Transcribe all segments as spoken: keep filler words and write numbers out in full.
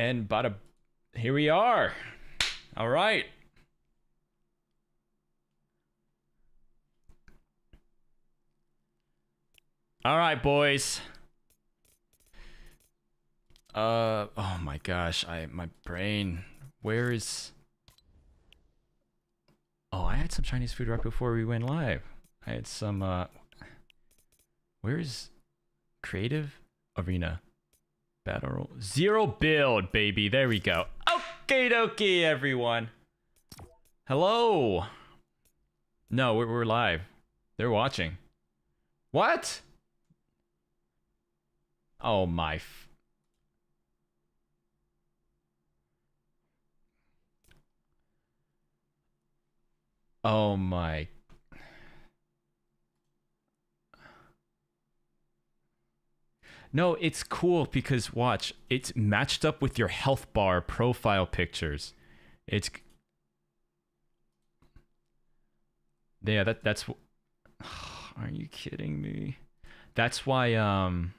And bada, here we are. All right. All right, boys. Uh, oh my gosh, I my brain. Where is? Oh, I had some Chinese food right before we went live. I had some. Uh, where is Creative Arena Battle Roll? Zero build, baby. There we go. Okie dokie, everyone. Hello. No, we're we're live. They're watching. What? Oh my. F Oh my. No, it's cool because watch, it's matched up with your health bar profile pictures. It's Yeah, that that's Are you kidding me? That's why um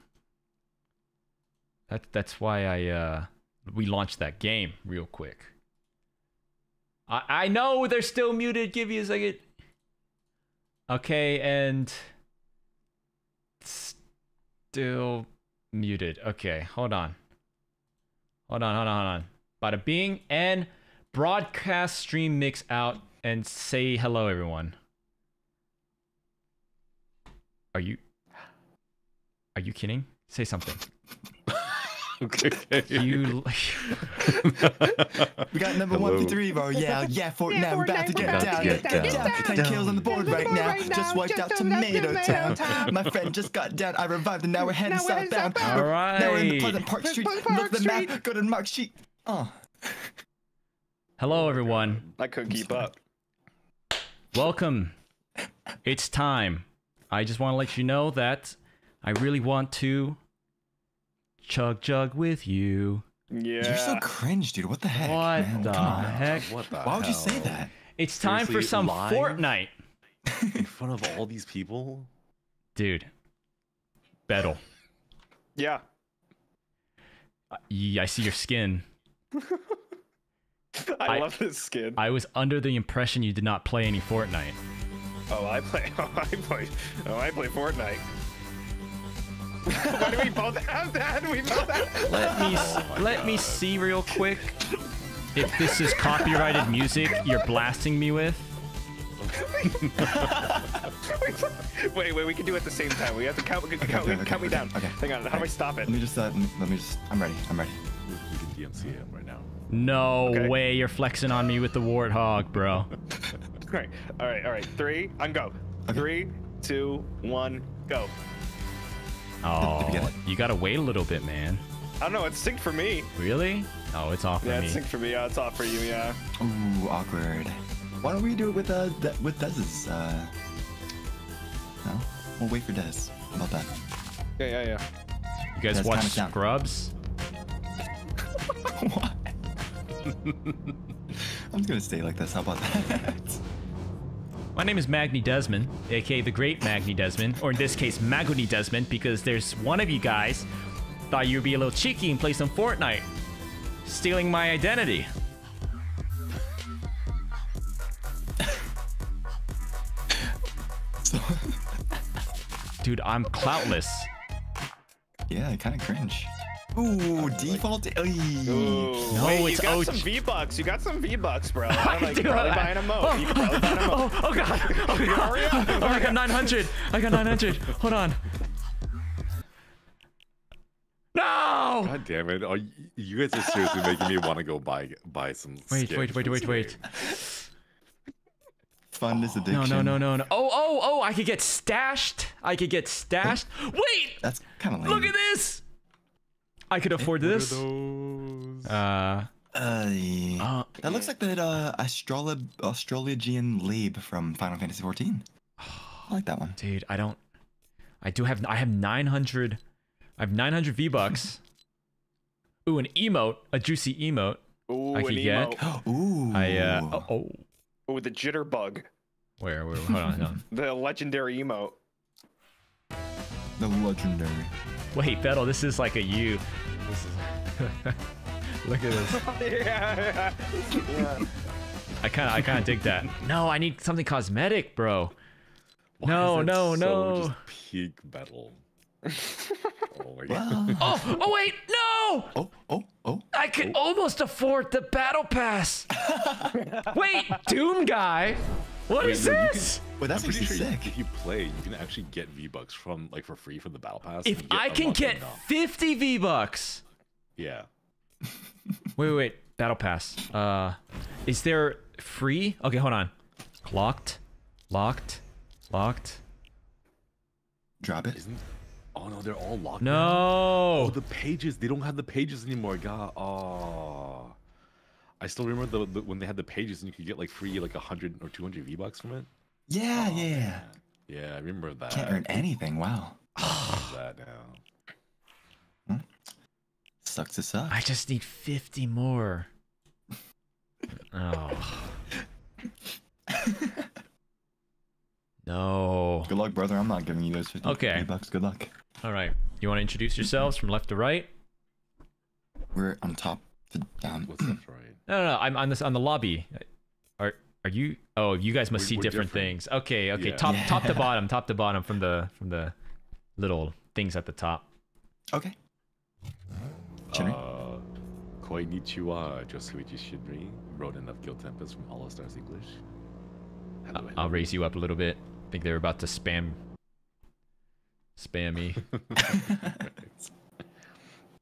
That that's why I uh we launched that game real quick. I know they're still muted. Give me a second. Okay, and still muted. Okay, hold on. Hold on, hold on, hold on. Bada bing, and broadcast stream mix out and say hello, everyone. Are you? Are you kidding? Say something. Okay. You... we got number Hello. one for three, bro. Yeah, yeah, Fortnite. Yeah, we're about to get down. Get down. Get down. Get down. ten kills on the board right now. Just wiped out Tomato Town. My friend just got down. I revived and now we're heading southbound. All right. Now we're in the Pleasant Park Street. Look at the map. Go to the mark sheet. Oh. Hello, everyone. I couldn't keep up. Welcome. It's time. I just want to let you know that I really want to Chug Jug with you. Yeah. You're so cringe, dude. What the heck? What man? the heck? What the Why would hell? you say that? It's time Seriously, for some Fortnite. In front of all these people? Dude. Betto. Yeah. Uh, yeah. I see your skin. I, I love this skin. I was under the impression you did not play any Fortnite. Oh, I play. Oh, I play. Oh, I play Fortnite. Why do we both have that? We both have that. Let me oh let God. me see real quick if this is copyrighted music you're blasting me with. Wait, wait, we can do it at the same time. We have to count. We can okay, count, okay, okay, count okay, me down. Okay. Hang on. How do I stop it? Let me just. Uh, let me just. I'm ready. I'm ready. We can D M C him right now. No okay. way. You're flexing on me with the warthog, bro. Great. All right. All right. Three. I'm go. Okay. Three, two, one, go. Oh, you gotta wait a little bit, man. I don't know, it's synced for me. Really? Oh, it's off for yeah, me. Yeah, it's synced for me. Yeah, it's off for you. Yeah. Ooh, awkward. Why don't we do it with uh De with Dez's? Uh... No, we'll wait for Dez. How about that? Yeah, yeah, yeah. You guys Dez watch Scrubs? What? I'm just gonna stay like this. How about that? My name is Magni Dezmond, aka the Great Magni Dezmond, or in this case, Magni Dezmond, because there's one of you guys thought you'd be a little cheeky and play some Fortnite, stealing my identity. Dude, I'm cloutless. Yeah, kind of cringe. Ooh, default. Like, Ooh. No, Wait, it's you got O G. some V-Bucks. You got some V-Bucks, bro. I don't know, you can probably buy an emote. You can probably buy an emote. Oh, oh god. Oh, god. Hurry up. Hurry oh, I got nine hundred. I got nine hundred. Hold on. No! God damn it. Are you, you guys are seriously making me want to go buy buy some Wait, wait, wait, wait, wait. Fun is addiction. No, no, no, no, no. Oh, oh, oh, I could get stashed. I could get stashed. Wait! That's kind of lame. Look at this! I could afford this. Uh, uh, yeah. uh, that looks like that uh, Astrolog Astrologian lab from Final Fantasy fourteen. I like that one. Dude, I don't. I do have. I have nine hundred. I have nine hundred V-Bucks. Ooh, an emote, a juicy emote. Ooh, I could an get. Emote. Ooh. I uh. Oh. Oh, ooh, the jitterbug. Where? Where? Hold on. on. The legendary emote. The legendary. Wait, Betto, this is like a you. This is Look at this. Yeah, yeah. Yeah. I kind of, I kind of dig that. No, I need something cosmetic, bro. Why no, no, so no. Just peak battle. Oh my god. Oh, oh wait, no! Oh, oh, oh. I could oh. almost afford the battle pass. Wait, Doom guy. What wait, is no, this? Can, wait, that's I'm pretty sure sick. If you play, you can actually get V-Bucks from like for free from the battle pass. If I can get fifty V-Bucks. Yeah. Wait, wait, wait. Battle pass. Uh, is there free? Okay, hold on. Locked. Locked. Locked. Drop it. Isn't Oh no, they're all locked. No. Now. Oh, the pages. They don't have the pages anymore. God. Oh. I still remember the, the, when they had the pages and you could get like free like a hundred or two hundred V-Bucks from it. Yeah, oh, yeah, yeah. Yeah, I remember that. Can't earn anything. Wow. I that now. Hmm? Sucks to suck. I just need fifty more. Oh. No. Good luck, brother. I'm not giving you those fifty okay. V-Bucks. Good luck. All right. You want to introduce yourselves from left to right? We're on top to down. What's left to right? No, no, no. I'm on this on the lobby. Are are you? Oh, you guys must we're, see we're different, different things. Okay, okay. Yeah. Top yeah. top to bottom. Top to bottom from the from the little things at the top. Okay. Uh, Konnichiwa, Josuiji Shinri, rodent of Guild Tempest from HOLOSTARS English. Hello, I'll raise you up a little bit. I think they're about to spam, spam me.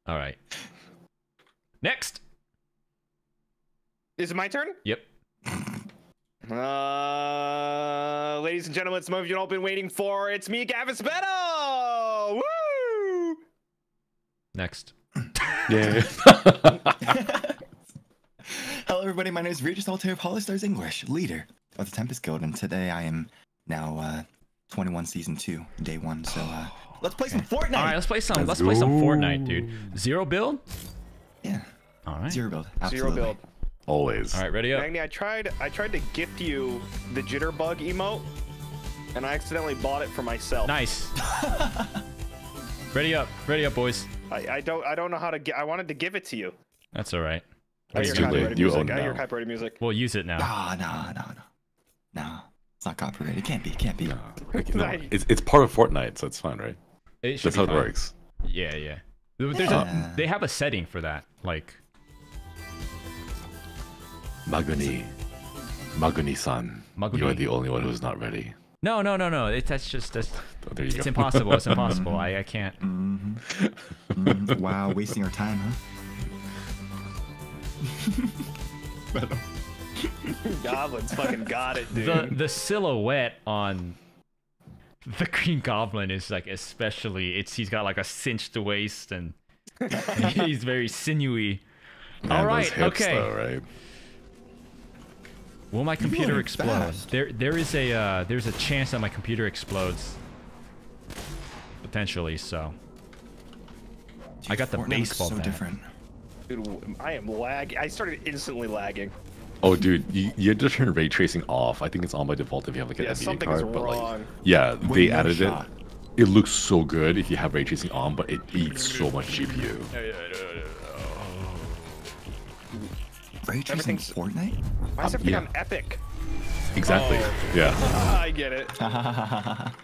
All right. Next. Is it my turn? Yep. Uh, ladies and gentlemen, it's the moment you've all been waiting for. It's me, Gavis Betto. Woo! Next. Yeah. Hello, everybody. My name is Regis Altare of HOLOSTARS English, leader of the Tempest Guild, and today I am now uh, twenty-one season two, day one. So uh, let's play some Fortnite. All right, let's play some. Let's, let's play some Fortnite, dude. Zero build. Yeah. All right. Zero build. Absolutely. Zero build. Always. All right, ready up. Magni, I tried. I tried to gift you the jitterbug emote, and I accidentally bought it for myself. Nice. Ready up. Ready up, boys. I, I don't. I don't know how to get. I wanted to give it to you. That's all right. That's too late. You own now. Your copyrighted music. We'll use it now. Nah, nah, nah, nah. No, it's not copyrighted. It can't be. It can't be. No, no, it's it's part of Fortnite, so it's fine, right? It That's how fine. It works. Yeah, yeah. There's yeah. A, they have a setting for that, like. Maguni, Maguni-san, Maguni. You are the only one who's not ready. No, no, no, no. It, that's just that's. Oh, it's go. impossible. It's impossible. I I can't. Mm-hmm. Mm-hmm. Wow, wasting our time, huh? Goblins fucking got it, dude. The the silhouette on the Green Goblin is like especially it's he's got like a cinched waist and he's very sinewy. Man, all right, hips, okay. Though, right? Will my computer really explode? Fast. There there is a uh, there's a chance that my computer explodes potentially. So dude, I got the Fortnite baseball so bat. Different. Dude, I am lag. I started instantly lagging. Oh, dude, you, you just turned ray tracing off. I think it's on by default if you have like an yeah, N V D card. Is but wrong. Like, yeah, Wait, they added shot. it. It looks so good if you have ray tracing on, but it eats so much G P U. Oh. Ray tracing Fortnite? Why is everything um, yeah. on Epic? Exactly. Oh. Yeah. Ah, I get it.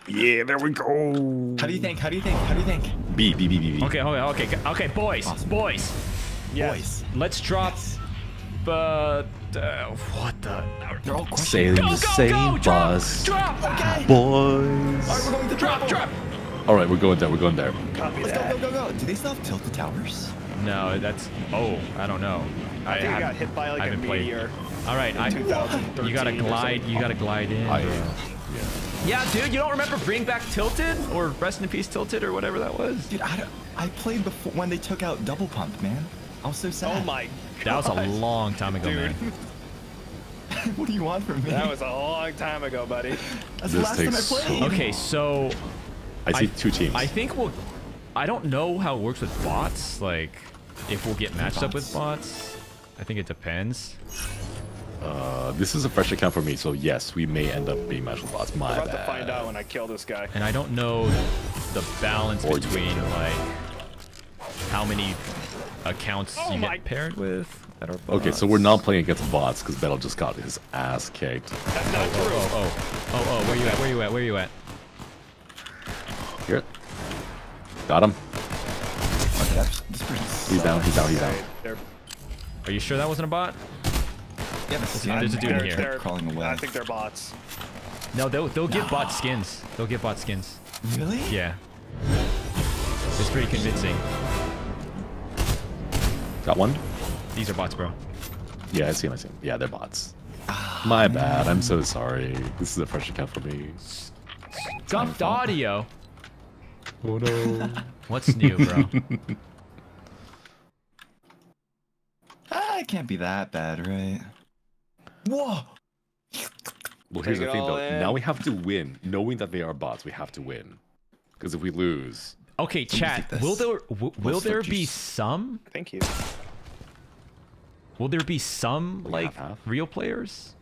Yeah, there we go. How do you think? How do you think? How do you think? B B B B B. Okay, okay, okay, okay, boys, awesome. boys, yes. boys. Let's drop. Yes. Uh, uh, what the? They're all sailing go, the go, same go, bus. Drop, drop, okay. Boys. All right, we're going to drop, drop. All right, we're going there. We're going there. Copy Let's that. Go, go, go, go. Do they still have Tilted Towers? No, that's. Oh, I don't know. I, I think I got hit by like a meteor. Played. All right, I. You gotta glide. You gotta glide in. I, yeah. Yeah. yeah, dude. You don't remember Bring Back Tilted or Rest in Peace Tilted or whatever that was? Dude, I don't, I played before when they took out Double Pump, man. I was so sad. Oh my. That was a long time ago, dude. Man. What do you want from me? That was a long time ago, buddy. That's the last time I played. So okay, so I see I, two teams. I think we'll. I don't know how it works with bots. Like, if we'll get matched bots. up with bots, I think it depends. Uh, this is a fresh account for me, so yes, we may end up being matched with bots. My bad. I'm about to find out when I kill this guy. And I don't know the balance or between like how many accounts oh you get paired with. Okay, so we're not playing against bots because Betto just got his ass kicked. That's not true. Oh, oh, oh, oh, where you at? Where you at? Where you at? Here. Got him. Okay. He's down. He's out. He's out. Are you sure that wasn't a bot? Yeah, there's a dude in here. They're crawling away. I think they're bots. No, they'll they'll nah. get bot skins. They'll get bot skins. Really? Yeah. It's pretty convincing. Got one. These are bots, bro. Yeah, I see him. I see him. Yeah, they're bots. Oh, My bad. Man. I'm so sorry. This is a fresh account for me. Scuffed audio. Oh no. What's new, bro? Ah, it can't be that bad, right? Whoa. Well, here's the thing, though. In. Now we have to win, knowing that they are bots. We have to win, because if we lose. Okay, chat. Will there will, will there be juice. some? Thank you. Will there be some like half, half. real players?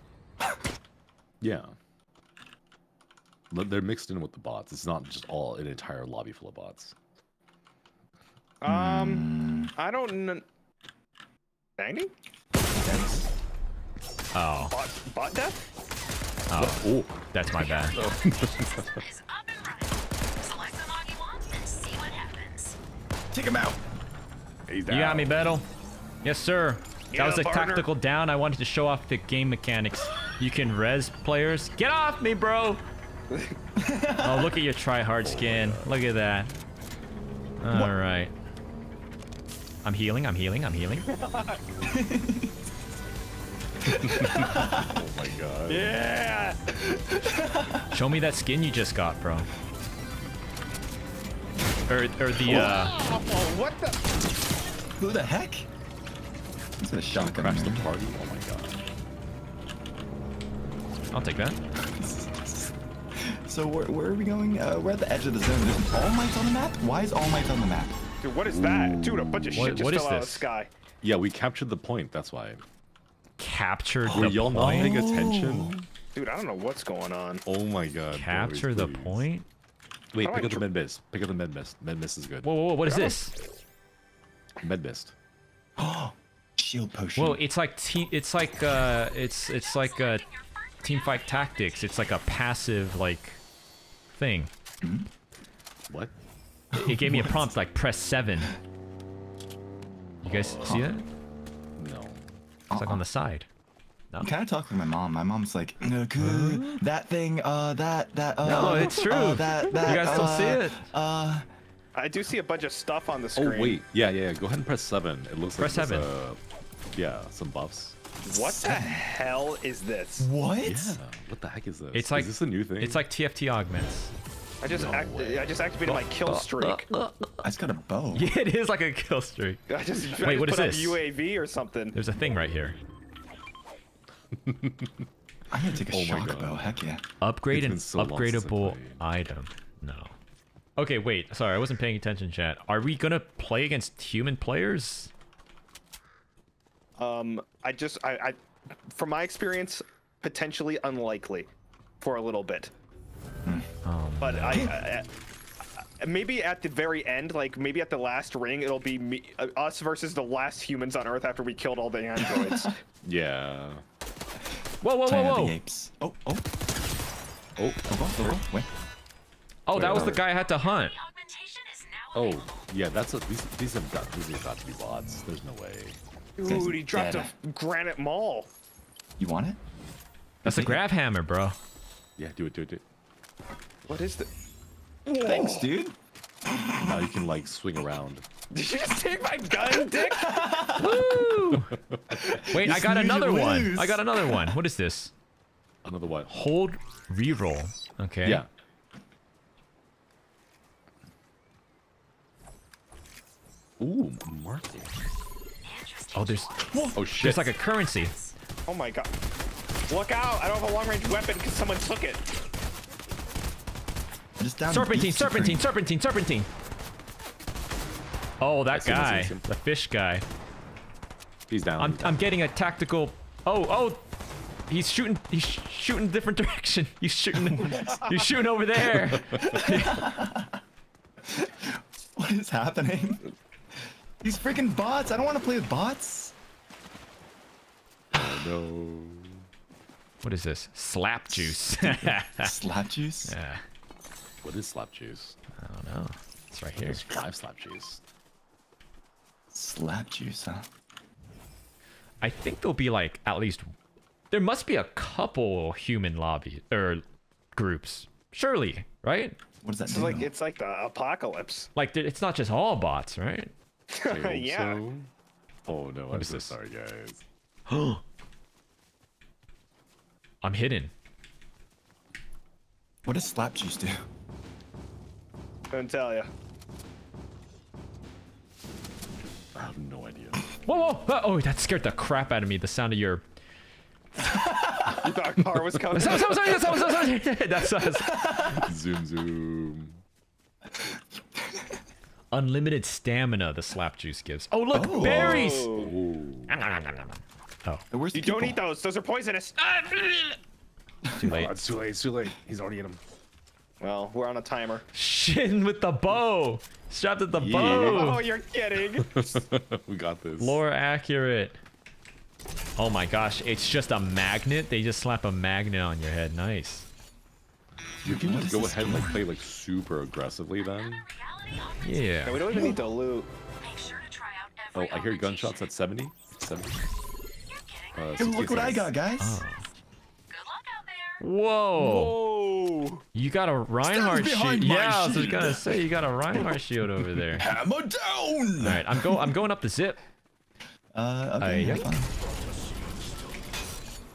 Yeah. They're mixed in with the bots. It's not just all an entire lobby full of bots. Um, mm. I don't. Ninety. Yes. Oh. Bot, bot death. Oh, oh, that's my bad. Oh. Take him out. He's down. You got me, Betto. Yes, sir. Get that was a partner. tactical down. I wanted to show off the game mechanics. You can res players. Get off me, bro. Oh, look at your tryhard skin. Look at that. All what? right. I'm healing. I'm healing. I'm healing. Oh my god. Yeah! Show me that skin you just got, bro. Or, or the, uh... Oh, what the? Who the heck? He's gonna shock crash the party. Oh my god. I'll take that. So where, where are we going? Uh, we're at the edge of the zone. There's All Might on the map? Why is All Might on the map? Dude, what is that? Dude, a bunch of what, shit just fell out of the sky. Yeah, we captured the point, that's why. Captured oh, the y'all not paying attention? Dude, I don't know what's going on. Oh my god. Capture boys, the please. point? Wait, pick up the Med-Mist. Pick up the Med-Mist. Med-Mist is good. Whoa, whoa, whoa, what is this? Med-Mist. Oh, shield potion. Whoa, it's like team it's like uh it's it's like uh team fight tactics. It's like a passive like thing. Mm-hmm. What? It, it gave me a prompt like press seven. You guys oh, see huh. that? It's like on the side. No. Can I talk with my mom? My mom's like, Goku, that thing, uh, that, that, uh. No, it's true. Uh, that, that, you guys uh, don't see it. Uh, I do see a bunch of stuff on the screen. Oh, wait. Yeah, yeah, go ahead and press seven. It looks press like. Press seven. Uh, yeah, some buffs. What seven. the hell is this? What? Yeah, what the heck is this? It's like, is this a new thing? It's like T F T augments. I just, no act I just activated my kill streak. I just got a bow. Yeah, it is like a kill streak. I just, I Wait, just what put is this? U A V or something. There's a thing right here. I'm gonna take a oh shock bow. Heck yeah. Upgrade an so upgradable item. No. Okay, wait. Sorry, I wasn't paying attention, chat. Are we gonna play against human players? Um, I just, I, I from my experience, potentially unlikely, for a little bit. Oh, but I, I, maybe at the very end, like maybe at the last ring, it'll be me, uh, us versus the last humans on Earth after we killed all the androids. Yeah. Whoa, whoa, whoa, whoa! Oh, oh, oh, oh, oh, oh. Oh, that was the guy I had to hunt. Oh, yeah, that's a, these these have got these have got to be bots. There's no way. Dude, he dropped a granite maul. You want it? That's a grab hammer, bro. Yeah, do it, do it, do it. What is the? Thanks, dude. Now you can like swing around. Did you just take my gun, dick? Woo! Wait, you I got another one. Lose. I got another one. What is this? Another one. Hold reroll. Okay. Yeah. Ooh, market. Oh, there's. Whoa. Oh shit. There's like a currency. Oh my god. Look out! I don't have a long-range weapon because someone took it. Serpentine, serpentine, serpentine, serpentine. Oh, that guy, the fish guy. He's down. I'm, I'm getting a tactical. Oh, oh, he's shooting. He's shooting different direction. He's shooting. He's shooting over there. What is happening? These freaking bots! I don't want to play with bots. Oh no. What is this? Slap juice. Slap juice? Yeah. What is slap juice? I don't know. It's right here. Five slap juice. Slap juice, huh? I think there'll be like at least there must be a couple human lobby or groups, surely, right? What does that so do? Like it's like the apocalypse. Like it's not just all bots, right? Yeah. So. Oh no! What I'm is so this? Sorry, guys. I'm hidden. What does slap juice do? Don't tell ya. I have no idea. Whoa, whoa! Oh, that scared the crap out of me. The sound of your. You thought a car was coming. Sorry, sorry, sorry, sorry, sorry, sorry. That's us. Zoom, zoom. Unlimited stamina the slap juice gives. Oh, look, oh. berries. Oh. You people? Don't eat those. Those are poisonous. Too late. Oh, it's too late. It's too late. He's already in them. Well, we're on a timer. Shin with the bow. Strapped at the yeah. bow. Oh, you're kidding. We got this. Lore accurate. Oh my gosh, it's just a magnet. They just slap a magnet on your head. Nice. You can just go ahead and like play like super aggressively then. Yeah. No, we don't even need to loot. Oh, I hear gunshots at seventy. seventy. Uh, hey, look what I got, guys. Oh. Whoa. Whoa! You got a Reinhardt shield. Yeah, I was shield. gonna say you got a Reinhardt shield over there. Hammer down! All right, I'm go. I'm going up the zip. Uh, okay. Uh,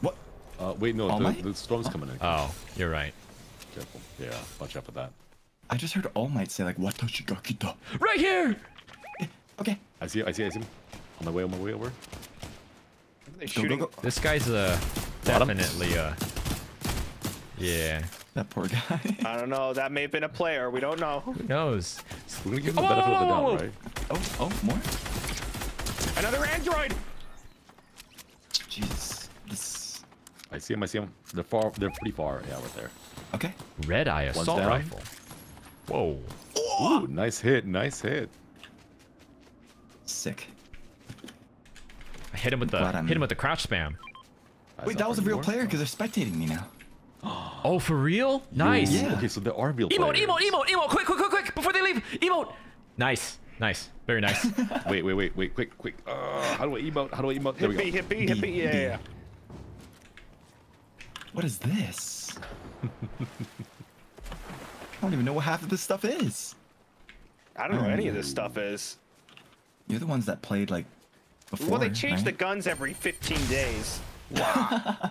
what? Uh, wait, no, the, the storm's oh. coming in. Oh, you're right. Careful. Yeah, watch out for that. I just heard All Might say like, "Watashigakita." Right here. Okay. I see. I see. I see. On my way. On my way over. They shooting. Go, go, go. This guy's uh definitely uh. Yeah. That poor guy. I don't know. That may have been a player. We don't know. Who knows? So we're gonna give him oh, the benefit whoa, whoa, of the doubt, right? Oh, oh, more. Another android. Jesus. This... I see him. I see him. They're far. They're pretty far. Yeah, right there. Okay. Red eye assault rifle. Whoa. Oh! Ooh, nice hit. Nice hit. Sick. I hit him with the hit him with the crouch spam. Wait, that was a real more? player because they're spectating me now. Oh, for real? Nice. Yeah. Okay, so there are real players. Emote, emote, emote, emote! Quick, quick, quick, quick! Before they leave, emote. Nice, nice, very nice. wait, wait, wait, wait! Quick, quick! Uh, how do I emote? How do I emote? There hippie, we go. Hippie, hippie, hippie! Yeah, yeah. What is this? I don't even know what half of this stuff is. I don't know what any of this stuff is. You're the ones that played like before. Well, they change right? the guns every fifteen days. Wow.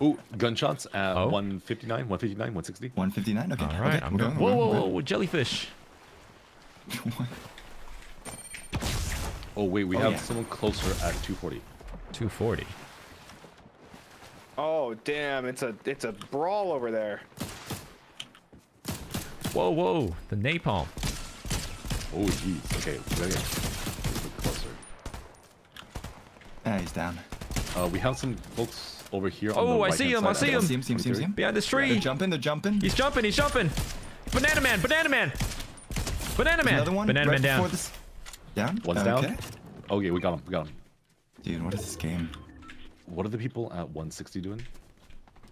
Ooh, gunshots at oh. one fifty-nine, one fifty-nine, one sixty. one fifty-nine, okay. All right, okay. I'm going. Whoa, whoa, whoa, whoa, jellyfish. Oh, wait, we oh, have yeah. someone closer at two forty. two forty. Oh, damn, it's a it's a brawl over there. Whoa, whoa, the napalm. Oh, jeez, okay, we're gonna get closer. Ah, he's down. Uh, we have some folks... over here. Oh, on the I, right see him, I see him! I see him! See him! See him! See him! Behind this tree! They're jumping! They're jumping! He's jumping! He's jumping! Banana man! Banana man! Banana man! Another one. Banana right man down. This... Down. One's okay. down. Oh yeah, we got him. We got him. Dude, what is this game? What are the people at one sixty doing?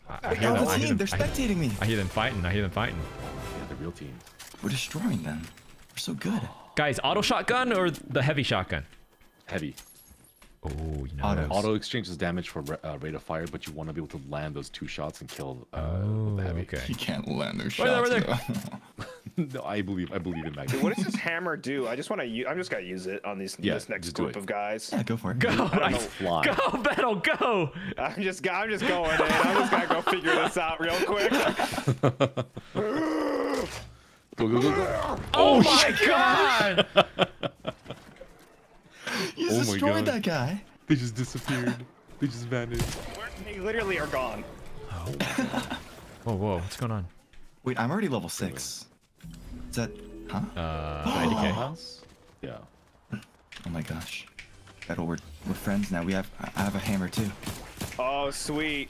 I, I hear them. The I hear them. They're spectating me. I hear them fighting. I hear them fighting. Yeah, the real team. We're destroying them. We're so good. Guys, auto shotgun or the heavy shotgun? Heavy. Oh, you know auto. auto exchanges damage for uh, rate of fire, but you want to be able to land those two shots and kill uh, oh, the heavy. Okay. You can't land those shots. Over there, over there. No, I believe I believe in Magni. What does this hammer do? I just want to. I'm just gonna use it on these yeah, this next group of guys. Yeah, go for it. Go, I fly. Go, battle, go. I'm just I'm just going. In. I'm just gonna go figure this out real quick. Go, go, go, go. Oh, oh my God. God. You just oh destroyed that guy. They just disappeared. They just vanished. They literally are gone. Oh. Whoa, whoa, what's going on? Wait, I'm already level six. Is that, huh? Uh, ninety K house? Yeah. Oh my gosh. Battle, we're, we're friends now. We have, I have a hammer too. Oh, sweet.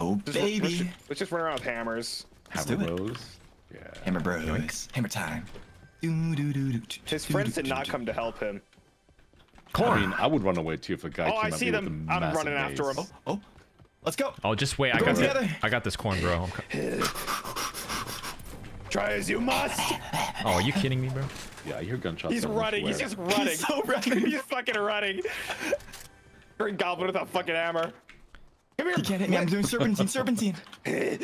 Oh, just baby. Let's just, let's just run around with hammers. Let's hammer bros. Yeah. Hammer bros. Yoinks. Hammer time. His friends did not come to help him. I mean, I would run away too if a guy oh, came I see up them. With a I'm running maze. After him. Oh, oh, let's go. Oh, just wait. We're I got this. I got this corn, bro. Okay. Try as you must. Oh, are you kidding me, bro? Yeah, your gunshots. He's running. He's just running. He's so running. He's fucking running. Green Goblin with a fucking hammer. Come here. You can't hit me. I'm doing serpentine. Serpentine. And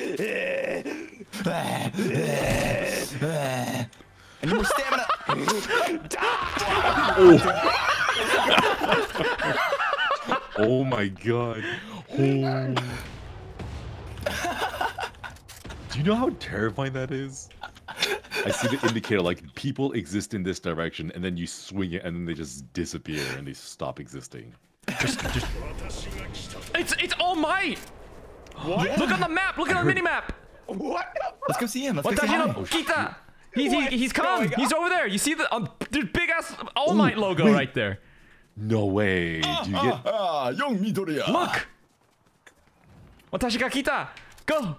you were stamina. Oh. Oh my god. Oh. Do you know how terrifying that is? I see the indicator, like, people exist in this direction, and then you swing it, and then they just disappear, and they stop existing. Just, just... It's, it's All Might! What? Yeah. Look on the map! Look at the minimap! What? Let's go see him. Let's go see him. Kita! He's, he, he's come! He's over there! You see the um, big-ass All Might Ooh, logo wait. right there. No way. Do you get... Ah, ah, young Midoriya. Look! Watashi ga kita! Go!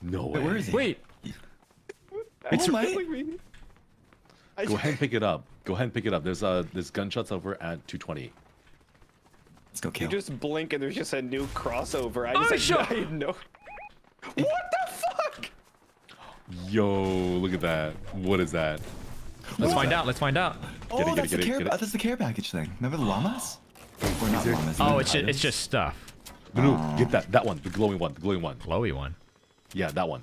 No way. Wait, where is he? Wait. It's right. Go ahead and pick it up. Go ahead and pick it up. There's uh, there's gunshots over at two twenty. Let's go kill. You just blink and there's just a new crossover. I just oh, I, I know. What the fuck? Yo, look at that. What is that? Let's what? find out. Let's find out. Oh, get it, get that's, it, get the it, care, get it. that's the care package thing. Remember the llamas? Or not llamas. Oh, it's just, it's just stuff. No, no, get that. That one. The glowing one. The glowing one. Glowy one. Yeah, that one.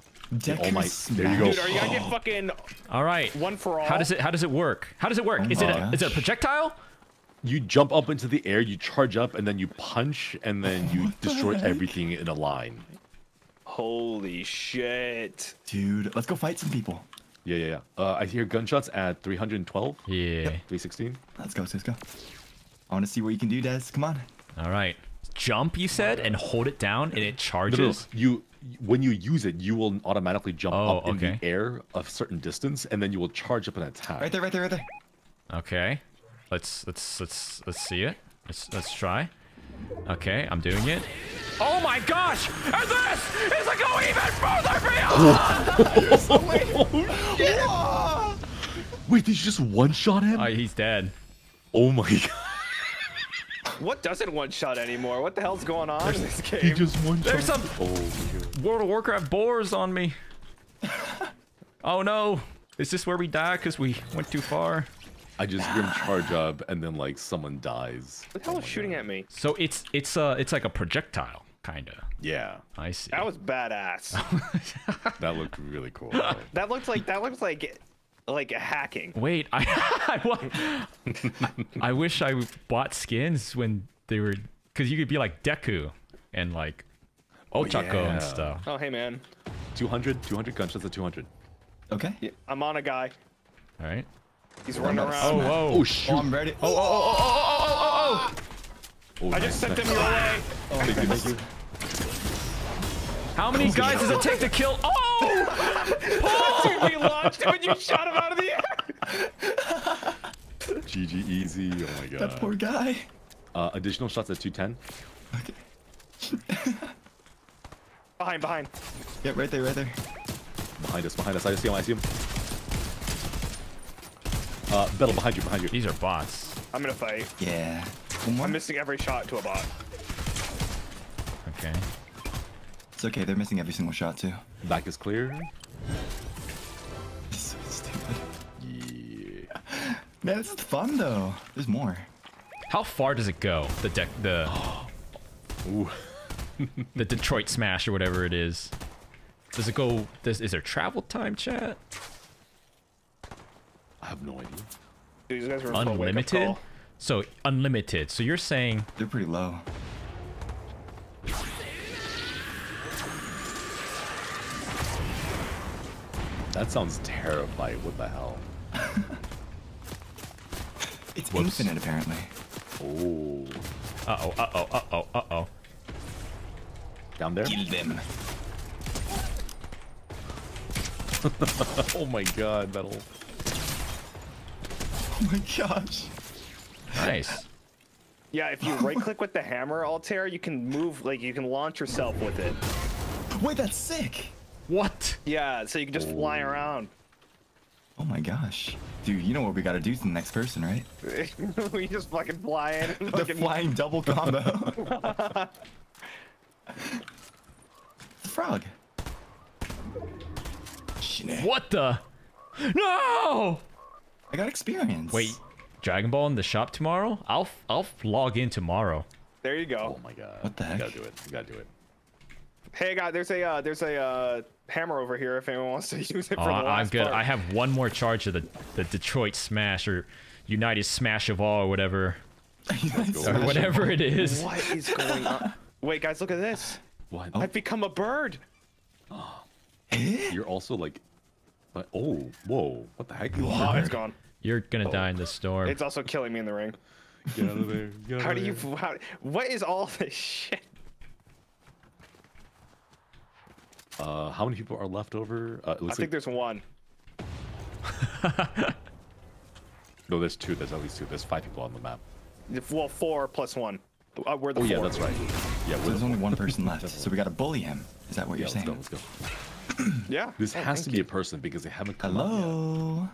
All Might. There you go. Dude, are you gonna get fucking all right. One for all. How does it? How does it work? How does it work? Oh is it? A, is it a projectile? You jump up into the air, you charge up, and then you punch, and then oh, you destroy the everything in a line. Holy shit, dude! Let's go fight some people. Yeah, yeah, yeah. Uh, I hear gunshots at three hundred twelve. Yeah. Yep, three sixteen. Let's go, Cisco. I want to see what you can do, Des. Come on. All right. Jump, you said, and hold it down, and it charges. No, no, you. When you use it, you will automatically jump oh, up in okay. the air a certain distance, and then you will charge up an attack. Right there, right there, right there. Okay, let's let's let's let's see it. Let's let's try. Okay, I'm doing it. Oh my gosh! And this is like go even further beyond. You're so late. Yeah. Wait, did you just one-shot him? Uh, he's dead. Oh my god. What doesn't one-shot anymore? What the hell's going on There's, in this game? He just one-shot. There's some oh, World of Warcraft boars on me. Oh no. Is this where we die because we went too far? I just grim charge up and then like someone dies. What the hell oh, is shooting God. at me? So it's it's uh it's like a projectile, kinda. Yeah. I see. That was badass. That looked really cool. That looks like that looks like like hacking. Wait, I I, I I wish I bought skins when they were, because you could be like Deku and like Ochako oh, yeah. and stuff. Oh hey man, two hundred, two hundred gunshots at two hundred. Okay, yeah, I'm on a guy. All right, he's running around. Oh whoa! Oh, shoot. Oh I'm ready. Oh oh oh oh oh oh oh! oh I just nice, sent nice. him your way. Oh, thank you, thank you. How many guys does it take to kill? Oh! Oh! You launched him and you shot him out of the air! G G easy, oh my god. That poor guy. Uh, additional shots at two ten. Okay. Behind, behind. Yep, right there, right there. Behind us, behind us. I just see him, I see him. Uh, Betto, behind you, behind you. These are bots. I'm gonna fight. Yeah. I'm missing every shot to a bot. Okay. It's okay, they're missing every single shot too. Back is clear. So stupid. Yeah. Man, this is fun though. There's more. How far does it go? The deck, the Ooh. the Detroit Smash or whatever it is. Does it go? Does is there travel time, chat? I have no idea. Dude, these guys were unlimited. So unlimited. So you're saying they're pretty low. That sounds terrifying. What the hell? It's Whoops. infinite, apparently. Oh. Uh oh. Uh oh. Uh oh. Uh oh. Down there. Kill them. Oh my god, Metal. Oh my gosh. Nice. Yeah, if you right-click with the hammer, Altair, you can move. Like you can launch yourself with it. Wait, that's sick. What? Yeah, so you can just oh. fly around. Oh my gosh. Dude, you know what we gotta do to the next person, right? We just fucking fly in. And the fucking... flying double combo. It's a frog. What the? No! I got experience. Wait, Dragon Ball in the shop tomorrow? I'll I'll log in tomorrow. There you go. Oh my god. What the heck? You gotta do it. You gotta do it. Hey guys, there's a uh, there's a uh, hammer over here if anyone wants to use it. Oh, for the last I'm good. Part. I have one more charge of the the Detroit Smash or United Smash of All or whatever. Or whatever it is. What is going on? Wait guys, look at this. What? I've oh. become a bird. Oh. You're also like, like, oh, whoa, what the heck? Oh, it's gone. You're gonna oh. die in this storm. It's also killing me in the ring. Get out of there. Get out how of do there. you? How, what is all this shit? Uh, how many people are left over? Uh, it looks I like... think there's one. No, there's two. There's at least two. There's five people on the map. Well, four plus one. Uh, we're the oh, four. Yeah, that's right. Yeah, so there's the only one person left, so we gotta bully him. Is that what yeah, you're saying? Let's go. Let's go. Yeah. This oh, has to be you. a person because they haven't come Hello? Up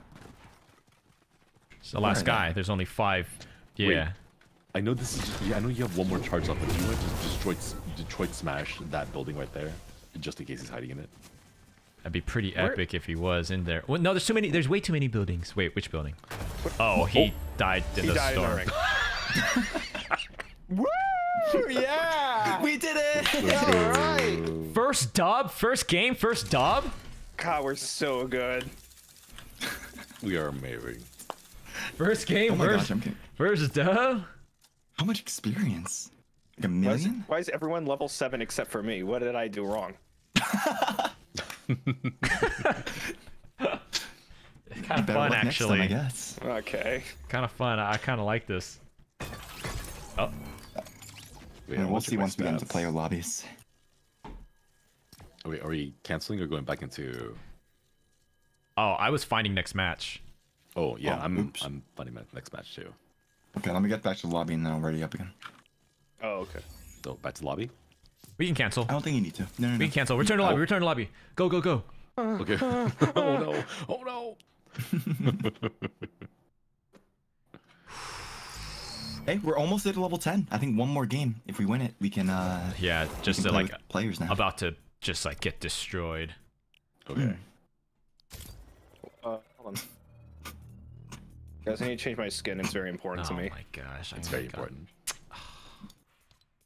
yet. It's the last guy. That? There's only five. Yeah. Wait, I know this is. Just, yeah, I know you have one more charge left, but you want to Detroit, Detroit Smash that building right there, just in case he's hiding in it. That'd be pretty Where? epic if he was in there. Well, no, there's too many. There's way too many buildings. Wait, which building? Oh, he oh. died in he the died storm. In Woo! Yeah! We did it! All right. First dub, first game, first dub. God, we're so good. We are amazing. First game, oh first, gosh, first dub. How much experience? Like a million? Why is, why is everyone level seven except for me? What did I do wrong? Kind of fun, actually. Time, I guess. Okay. Kind of fun. I, I kind of like this. Oh. Wait, we'll see once we get into player lobbies. Wait, are we canceling or going back into? Oh, I was finding next match. Oh yeah, oh, I'm oops. I'm finding next match too. Okay, let me get back to the lobby and then I'm ready up again. Oh okay. So back to the lobby. We can cancel. I don't think you need to. No, no, no. We can cancel. Return to lobby. Oh. Return to lobby. Go go go. Okay. Oh no. Oh no. Hey, we're almost at level ten. I think one more game. If we win it, we can. Uh, yeah, just can like players now. About to. Just like get destroyed. Okay. Uh, hold on. Guys, I need to change my skin. It's very important oh to me. Oh my gosh, it's very important.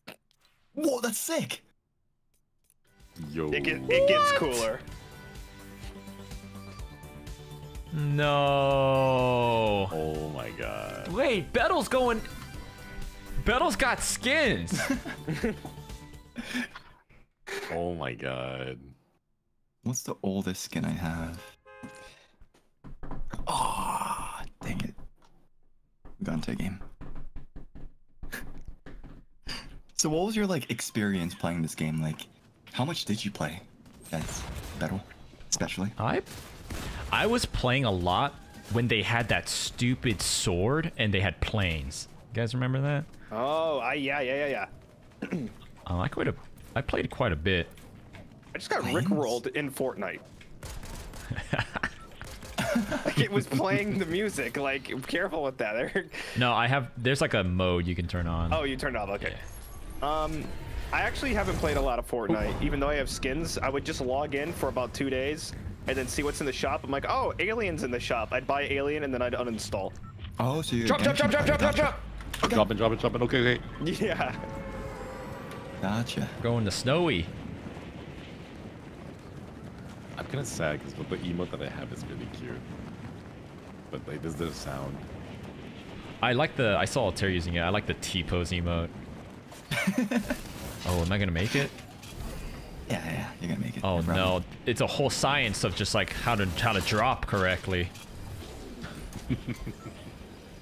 God. Whoa, that's sick. Yo. It, get, it gets cooler. No. Oh my god. Wait, Betto's going. Betto's got skins. Oh my god. What's the oldest skin I have? Oh, dang it. We've gone to a game. So what was your like experience playing this game? Like, how much did you play? That's Battle, especially. I I was playing a lot when they had that stupid sword and they had planes. You guys remember that? Oh, I yeah, yeah, yeah, yeah. I like what a I played quite a bit. I just got planes? rickrolled in Fortnite. Like it was playing the music. Like, careful with that, Eric. No, I have. There's like a mode you can turn on. Oh, you turned on. Okay. Yeah. Um, I actually haven't played a lot of Fortnite, Ooh. even though I have skins. I would just log in for about two days and then see what's in the shop. I'm like, oh, Alien's in the shop. I'd buy Alien and then I'd uninstall. Oh, so you drop, drop, drop, drop, drop, drop, drop. Okay. Drop it, drop it, drop it. Okay, okay. Yeah. Gotcha. Going to Snowy. I'm kind of sad because the emote that I have is really cute, but like there's no sound. I like the. I saw Altair using it. I like the T pose emote. Oh, am I gonna make it? Yeah, yeah, you're gonna make it. Oh no, no, it's a whole science of just like how to how to drop correctly.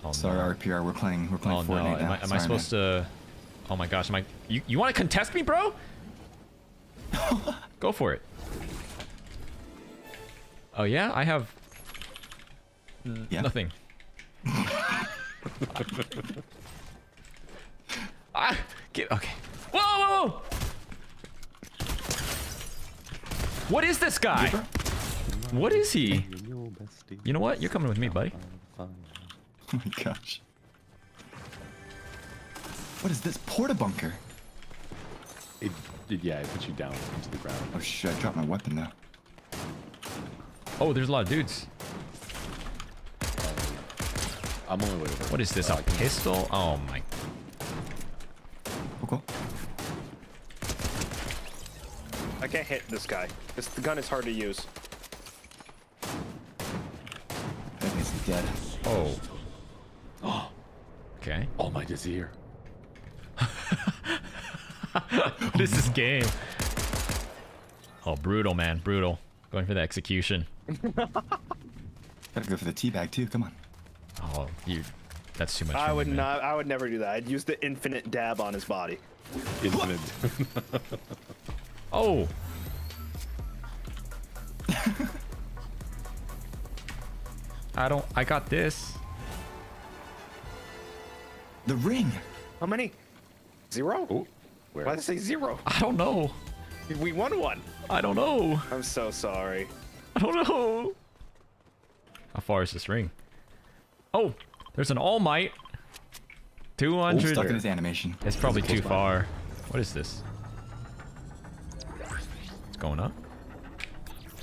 Oh, sorry, no. R P R. We're playing. We're playing oh, Fortnite. No. Am, now. I, am sorry, I supposed man. to? Oh my gosh, am I, you, you want to contest me, bro? Go for it. Oh yeah, I have yeah. nothing. Ah, get, okay. Whoa, whoa, whoa! What is this guy? What is he? You know what? You're coming with me, buddy. Oh my gosh. What is this? Porta bunker? It, it, yeah, it puts you down into the ground. Oh shit, I dropped my weapon now. Oh, there's a lot of dudes. I'm only waiting. What is this? Uh, a pistol? Oh my. Okay. I can't hit this guy. This, the gun is hard to use. That means he's dead. Oh. Oh. Okay. All Might is here. This is game. Oh, brutal, man. Brutal. Going for the execution. Gotta go for the teabag too. Come on. Oh, you. That's too much. I would not. I would never do that. I'd use the infinite dab on his body. Infinite. Oh. I don't. I got this. The ring. How many? Zero. Ooh, where? Why did I say zero? I don't know. We won one. I don't know. I'm so sorry. I don't know. How far is this ring? Oh, there's an All Might. two hundred. Oh, stuck in his animation. It's probably too far. What is this? What's going up?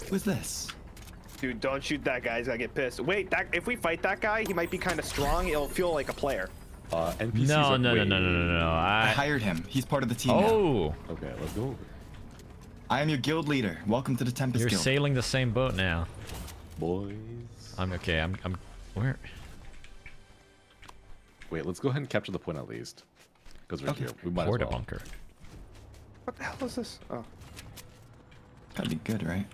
Who's this? Dude, don't shoot that guy. He's gonna get pissed. Wait, that, if we fight that guy, he might be kind of strong. It'll feel like a player. Uh, N P Cs no, no, no, no, no, no, no. I... I hired him. He's part of the team. Oh. Now. Okay, let's go. I am your guild leader. Welcome to the Tempest You're guild. Sailing the same boat now. Boys. I'm okay. I'm. I'm. Where? Wait. Let's go ahead and capture the point at least, because we're okay. here. We might Port as well. Bunker. What the hell is this? Oh. That'd be good, right?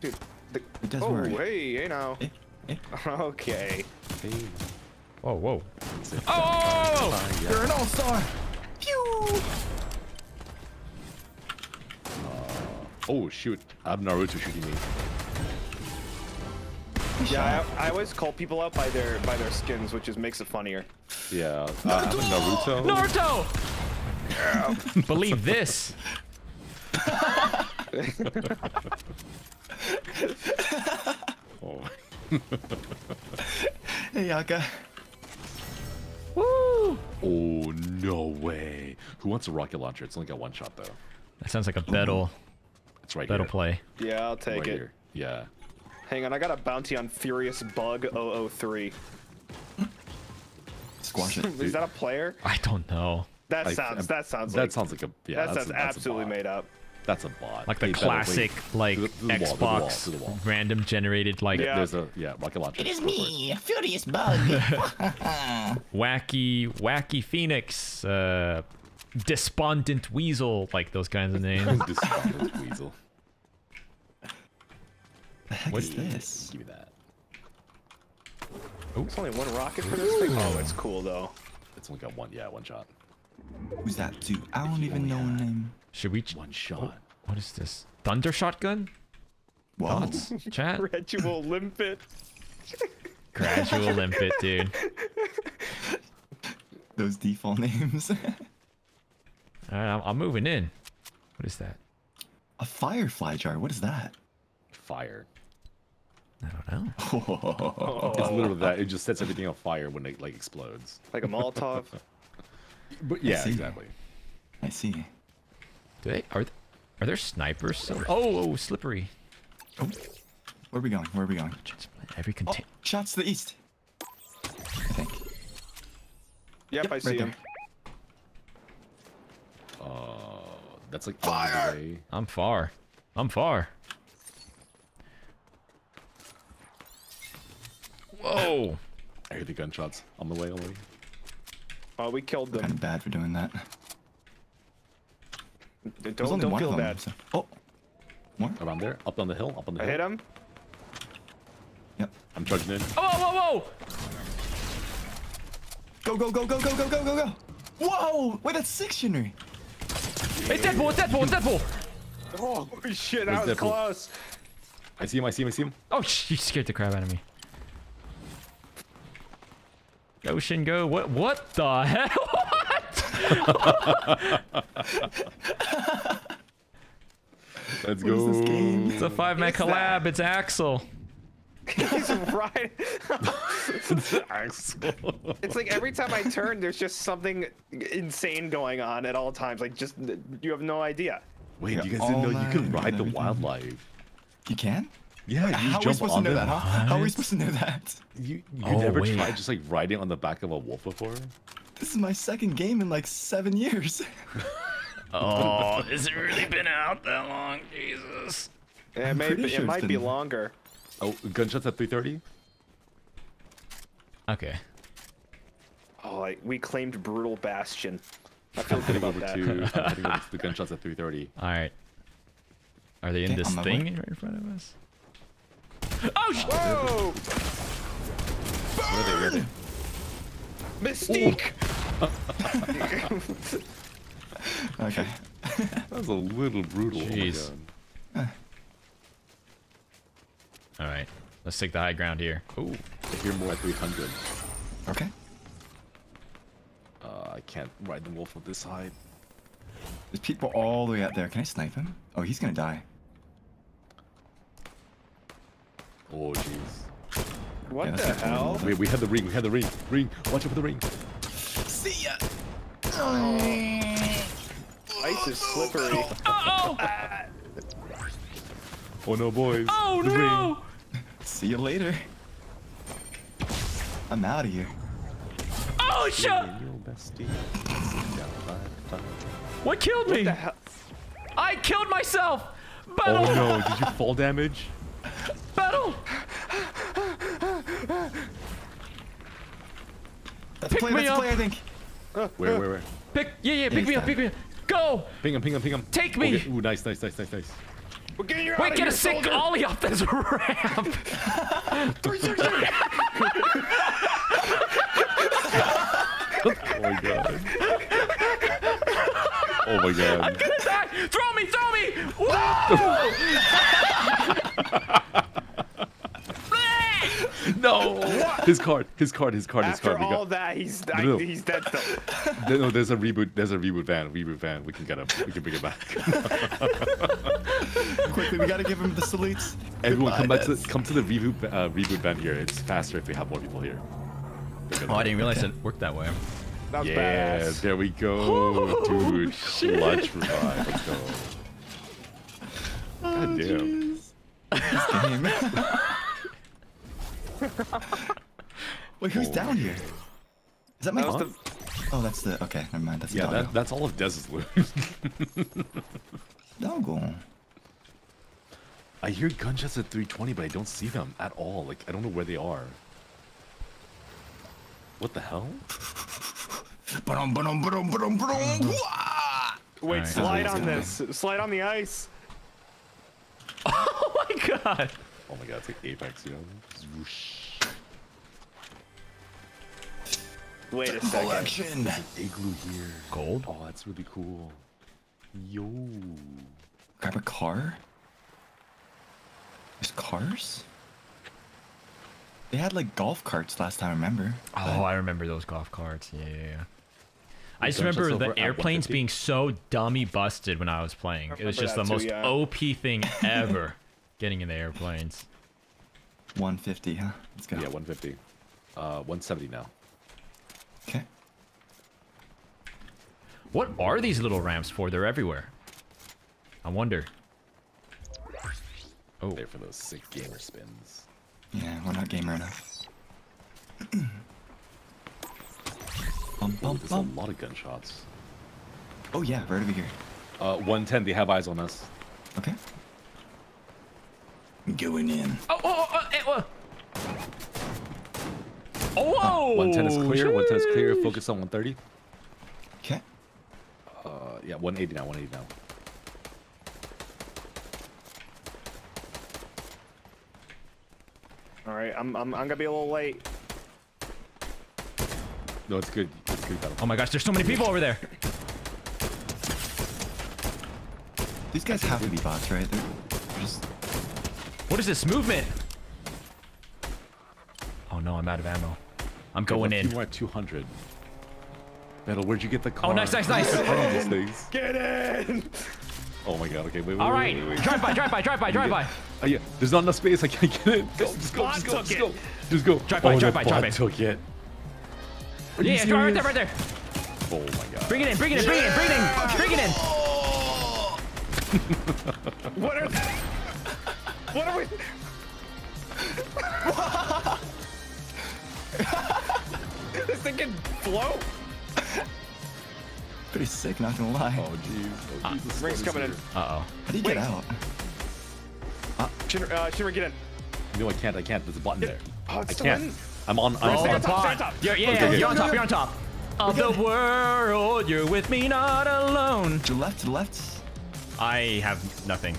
Dude. The... It does oh, worry. Hey, hey now. Hey, hey. Okay. Hey. Oh, whoa. Oh! Oh yeah. You're an all-star! Phew! Uh, oh, shoot. I'm Naruto shooting me. Yeah, I, I always call people out by their by their skins, which just makes it funnier. Yeah. Uh, Naruto! Naruto! Naruto! Yeah. Believe this! Oh. Hey, Yaka. Woo! Oh, no way. Who wants a rocket launcher? It's only got one shot, though. That sounds like a battle. It's right battle here. Play. Yeah, I'll take right it. Here. Yeah. Hang on, I got a bounty on Furious Bug zero zero three. Squash it. Is dude. That a player? I don't know. That I, sounds, I'm, that sounds like... That sounds like a... Yeah, that sounds a, absolutely made up. That's a bot. Like the hey, classic, like, the, the Xbox wall, the wall, the wall. Random generated, like... Yeah. There's a, yeah, rocket launcher. It is me, Furious Bug. Wacky, Wacky Phoenix, uh, Despondent Weasel, like those kinds of names. Despondent Weasel. The heck What's is this? Give me that. Oh, it's only one rocket for this thing. Oh, it's cool, though. It's only got one, yeah, one shot. Who's that dude? I don't even know his name. Should we? One shot. What, what is this? Thunder shotgun? Whoa. Thoughts? Chat? Gradual limpet. Gradual limpet, dude. Those default names. Alright, I'm, I'm moving in. What is that? A firefly jar. What is that? Fire. I don't know. Oh. It's literally that. It just sets everything on fire when it like explodes. Like a Molotov. But yeah, I exactly. I see. Do they are, th are there snipers? Still? Oh, oh, slippery. Oh. Where are we going? Where are we going? Every contain. Oh, shots to the east. I think. Yep, yep I right see there. Him. Uh, that's like fire. Away. I'm far. I'm far. Whoa! I hear the gunshots on the way away. Oh, we killed them. Kind of bad for doing that. Don't, don't feel bad. So. Oh, more around there, up on the hill, up on the I hill. I hit him. Yep, I'm charging in. Oh, whoa, whoa! Go, go, go, go, go, go, go, go, go! Whoa! Wait, that's Shinri. It's Deadpool! It's Deadpool! It's Deadpool! Oh shit! That was Deadpool? Close. I see him! I see him! I see him! Oh, you scared the crap out of me. Go Shingo, what what the hell? What? Let's what go. It's a five man collab, that? It's Axel. He's right. It's like every time I turn, there's just something insane going on at all times. Like, just you have no idea. Wait, yeah, you guys didn't know you can ride the wildlife? You can? Yeah, you How jump are we supposed on to know that? Huh? How are we supposed to know that? You you oh, never wait. tried just like riding on the back of a wolf before? This is my second game in like seven years. Oh, has it really been out that long? Jesus. Yeah, it, may, sure it might been... be longer. Oh, gunshots at three thirty? Okay. Oh, I, we claimed Brutal Bastion. I feel good about that. Two, I think it's the gunshots at three thirty. Alright. Are they in Damn, this thing right in front of us? Oh, shit! Whoa! Where are they, where are they? Mystique! Okay. That was a little brutal. Jeez. Oh All right, let's take the high ground here. Ooh, I hear more at three hundred. Okay. Uh, I can't ride the wolf on this side. There's people all the way out there. Can I snipe him? Oh, he's gonna die. Oh, jeez. What yeah, the hell? Wait, we had the ring. We had the ring. Ring. Watch out for the ring. See ya. Oh. Ice is slippery. Oh, oh. Uh oh. Oh no, boys. Oh the no. Ring. See you later. I'm out of here. Oh shit! What killed me? What I killed myself. Battle. Oh no! Did you fall damage? Battle. That's pick play, me that's up. Play, I think. Where? Where? Where? Pick. Yeah, yeah. Pick yeah, me up. Down. Pick me up. Go. Ping him. Ping him. Ping him. Take me. Okay. Ooh, nice, nice, nice, nice, nice. We're getting you Wait, out get here, a sick soldier. ollie off this ramp! three sixty! Oh my god. Oh my god. I'm gonna die! Throw me! Throw me! Whoa! No! What? His card. His card. His card. His After card. After all got... that, he's, no, no. he's dead though. No, there's a reboot. There's a reboot van. Reboot van. We can get him. We can bring him back. Quickly, we gotta give him the salutes. Everyone, come back to the, come to the reboot uh, reboot van here. It's faster if we have more people here. Oh, I didn't realize okay. it worked that way. That was yeah, badass. There we go, oh, dude. Shit. Clutch revive. Let's go. Oh, God damn. Wait, who's oh. down here? Is that my? That the... Oh, that's the. Okay, never mind. That's yeah. That, that's all of Dez's loot. Doggo. I hear gunshots at three twenty, but I don't see them at all. Like, I don't know where they are. What the hell? Wait, right, slide on this. Slide on the ice. Oh my god. Oh my god, it's like Apex, you know? Wait a second. Collection. There's an igloo here. Gold? Oh, that's really cool. Yo. Grab a car? There's cars? They had like golf carts last time I remember. Oh, but... I remember those golf carts. Yeah, yeah, yeah. I just remember the airplanes being so dummy busted when I was playing. It was just the too, most yeah. O P thing ever. Getting in the airplanes. one fifty, huh? Let's go. Yeah, one fifty. Uh, one seventy now. Okay. What are these little ramps for? They're everywhere. I wonder. Oh. There for those sick gamer spins. Yeah, we're not gamer enough. Bum, bum, Ooh, there's bum. a lot of gunshots. Oh yeah, right over here. Uh, one ten, they have eyes on us. Okay. Going in. Oh, oh, oh, oh, oh. oh whoa! Uh, one ten is clear, Jeez. one ten is clear, focus on one thirty. Okay. Uh, yeah, one eighty now, one eighty now. All right, I'm, I'm, I'm gonna be a little late. No, it's good. It's good. Oh my gosh, there's so many people over there. These guys have to be bots, right? They're just... What is this movement? Oh no, I'm out of ammo. I'm going in. You are at two hundred. Metal, where'd you get the car? Oh, nice, nice, nice. Get in! Get in! Oh my god, okay, wait, wait, All right. wait, wait, wait. Drive by, drive by, drive by, drive by. Oh yeah, there's not enough space, I can't get it. Go, just go, just go, just go. Just go. Drive by, drive by, drive by. Took it. Yeah, drive right there, right there. Oh my god. Bring it in, bring it in, bring it in, bring it in, bring it in. What are they? What are we? This thing can blow? Pretty sick, not gonna lie. Oh jeez. Oh, uh, ring's coming in. Uh oh. How do you Wait. get out? Uh, Shinra, uh, Shinra, get in. No, I can't. I can't. There's a button there. Oh, I can't. In. I'm on. I'm oh, on top. top. You're, yeah, okay, you're okay. on top. You're on top. Of the world, you're with me, not alone. To the left. To the left. I have nothing.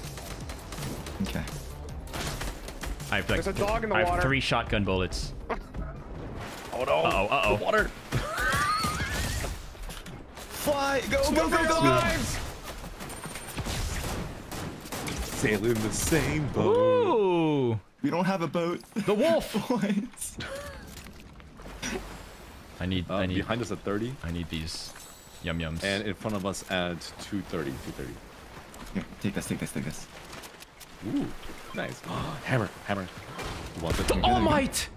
Okay. I have like. There's a dog in the I have water. three shotgun bullets. Oh no. Uh oh. Uh oh. The water. Fly! Go, go, go, go, lives! Sailing the same boat. Ooh. We don't have a boat. The wolf! I need, uh, I need... Behind us at thirty. I need these yum-yums. And in front of us at two thirty. Here, take this, take this, take this. Ooh, nice. hammer, hammer. The All Might!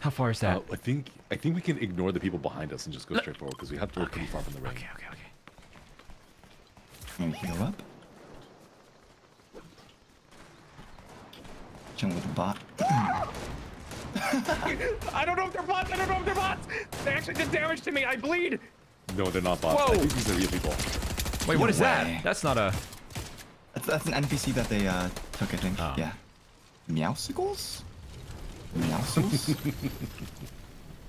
How far is that? Uh, I think I think we can ignore the people behind us and just go straight forward because we have to look okay. pretty far from the ring. Okay, okay, okay. Can we heal up? Jungle with the bot. I don't know if they're bots. I don't know if they're bots. They actually did damage to me. I bleed. No, they're not bots. Whoa. I think these are real people. Wait, no what is way. that? That's not a. That's, that's an N P C that they uh, took, I think. Oh. Yeah. Meowsicles?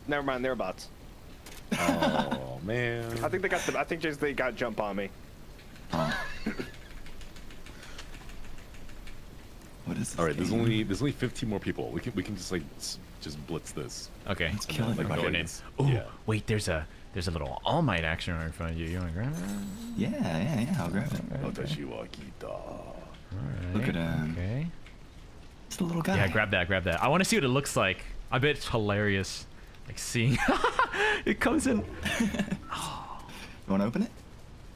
Never mind, they're bots. Oh man! I think they got. The, I think just they got jump on me. Oh. What is this? All right, game? there's only there's only fifteen more people. We can we can just like just blitz this. Okay, it's killing like, going in. Oh yeah. Wait, there's a there's a little All Might action right in front of you. You want to grab it? Yeah, yeah, yeah. I'll grab it. Right, right. All right. Look at him. Okay. The little guy. Yeah, grab that, grab that. I want to see what it looks like. I bet it's hilarious. Like seeing it comes in. Oh. You want to open it?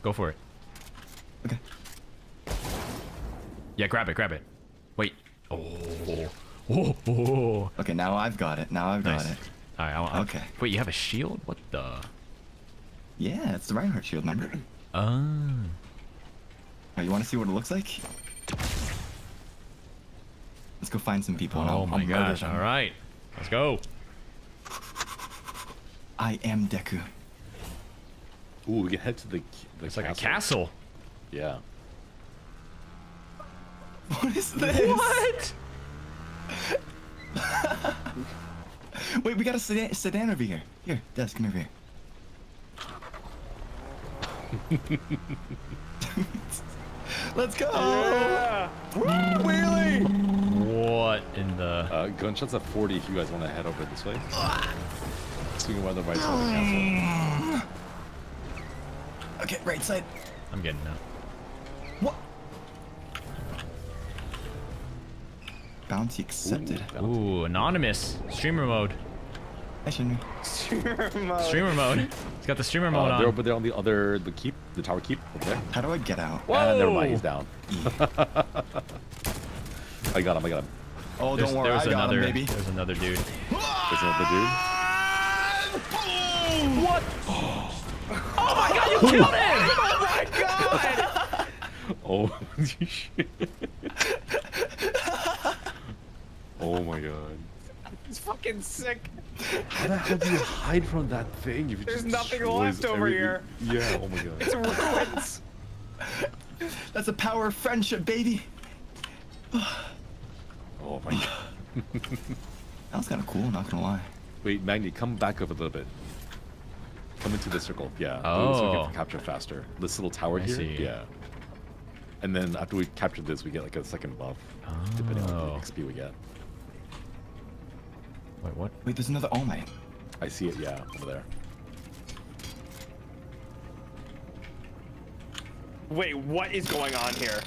Go for it. Okay. Yeah, grab it, grab it. Wait. Oh. Oh. oh. Okay, now I've got it. Now I've nice. got it. All right. I'll, I'll, okay. Wait, you have a shield? What the? Yeah, it's the Reinhardt shield, remember? Oh. Oh, you want to see what it looks like? Let's go find some people. Oh my gosh, all right. Let's go. I am Deku. Ooh, we can head to the, the It's castle. like a castle. Yeah. What is this? What? Wait, we got a sedan, sedan over here. Here, Des, come over here. Let's go! Yeah. Wheelie! What in the... Uh, gunshots at forty if you guys want to head over this way. So you can weather right side of the castle. Okay, right side. I'm getting out. What? Bounty accepted. Ooh, bounty. Ooh, anonymous. Streamer mode. I shouldn't. Streamer mode. Streamer mode. He's got the streamer mode uh, on. They're over there on the other, the keep, the tower keep over there. How do I get out? Whoa! Uh, never mind, he's down. I got him, I got him. Oh, there's, don't worry, I got another, him, baby. There's another dude. There's another dude. What? Oh, oh my god, you killed him! Oh my god! Oh, shit. Oh my god. It's fucking sick. How the hell do you hide from that thing? If there's nothing left over everything. here. Yeah, oh my god. It's ruins. That's the power of friendship, baby. Oh my god. That was kind of cool, not gonna lie. Wait, Magni, come back up a little bit. Come into the circle. Yeah. Oh. So we can capture faster. This little tower I here. See. Yeah. And then after we capture this, we get like a second buff, oh. depending on the X P we get. Wait, what? Wait, there's another All Might. I see it. Yeah, over there. Wait, what is going on here?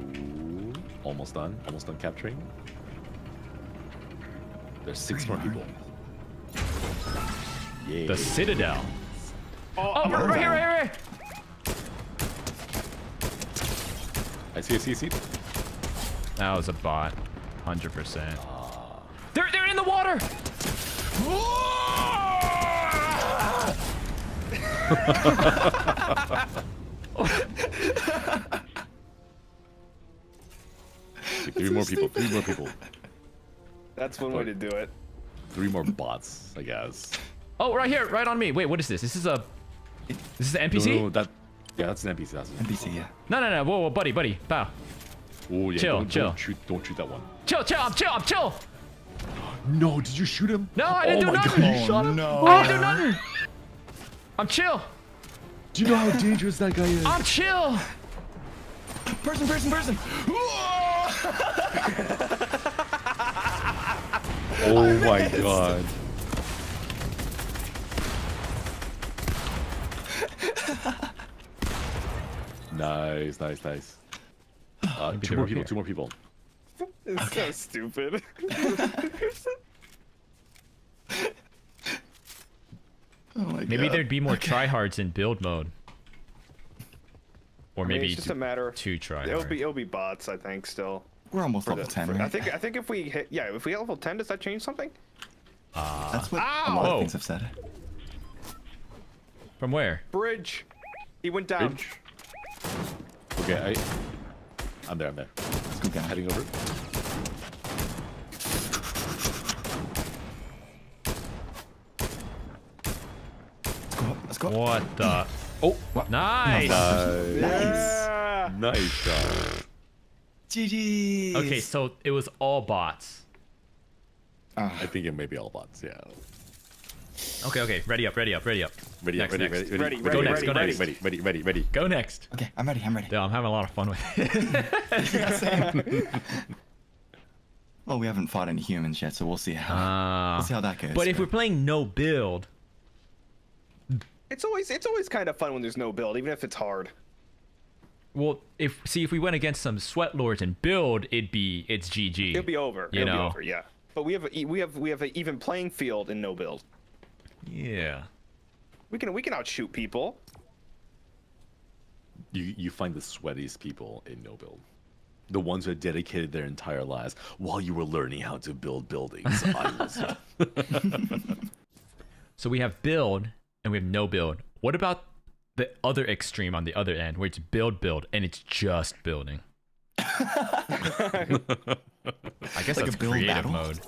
Ooh. Almost done. Almost done capturing. There's six more people. Yeah. The Citadel. Oh, oh right, right here, right here. I see, I see, I see. That was a bot, one hundred percent. Oh. They're, they're in the water. Three more people, three more people. That's one way to do it. Three more bots, I guess. Oh, right here, right on me. Wait, what is this? This is a... This is an N P C? No, no, no, that, yeah, that's an N P C. That's an N P C, yeah. No, no, no. Whoa, whoa, buddy, buddy. Bow. Oh, yeah. Chill, don't, chill. Don't shoot, don't shoot that one. Chill, chill. I'm chill. I'm chill. No, did you shoot him? No, I didn't oh do nothing. God, you shot him? No. I didn't do nothing. I'm chill. Do you know how dangerous that guy is? I'm chill. Person, person, person. Oh my god. Nice, nice, nice. Uh, two more people, here. two more people. It's okay. So stupid. Oh my maybe God. There'd be more okay. tryhards in build mode. Or maybe I mean, it's just two, a matter of two tryhards. It'll be it'll be bots, I think, still. We're almost level ten, right? I think I think if we hit yeah, if we hit level ten, does that change something? Uh, That's what ow! A lot of things have said. From where? Bridge. He went down. Bridge. Okay, I I'm there, I'm there. Let's go down. Heading over. Let's go up, let's go up. What the oh what? Nice! Nice! Yeah. Nice guy. G G. Okay, so it was all bots. Uh, I think it may be all bots, yeah. Okay, okay, ready up, ready up, ready up. Ready next, up, ready, next. ready, ready, ready, go ready, next, ready, go ready, next. ready, ready, ready, ready. Go next. Okay, I'm ready, I'm ready. Yeah, I'm having a lot of fun with it. Yeah, same. Well, we haven't fought any humans yet, so we'll see how, uh, we'll see how that goes. But if but... we're playing no build... It's always, it's always kind of fun when there's no build, even if it's hard. Well, if see if we went against some sweat lords and build, it'd be it's G G. It'll be over. You It'll know, be over, yeah. But we have a, we have we have an even playing field and no build. Yeah. We can we can outshoot people. You you find the sweatiest people in no build, the ones who had dedicated their entire lives while you were learning how to build buildings. So we have build and we have no build. What about the other extreme on the other end, where it's build, build, and it's just building? I guess like that's a build creative battle mode.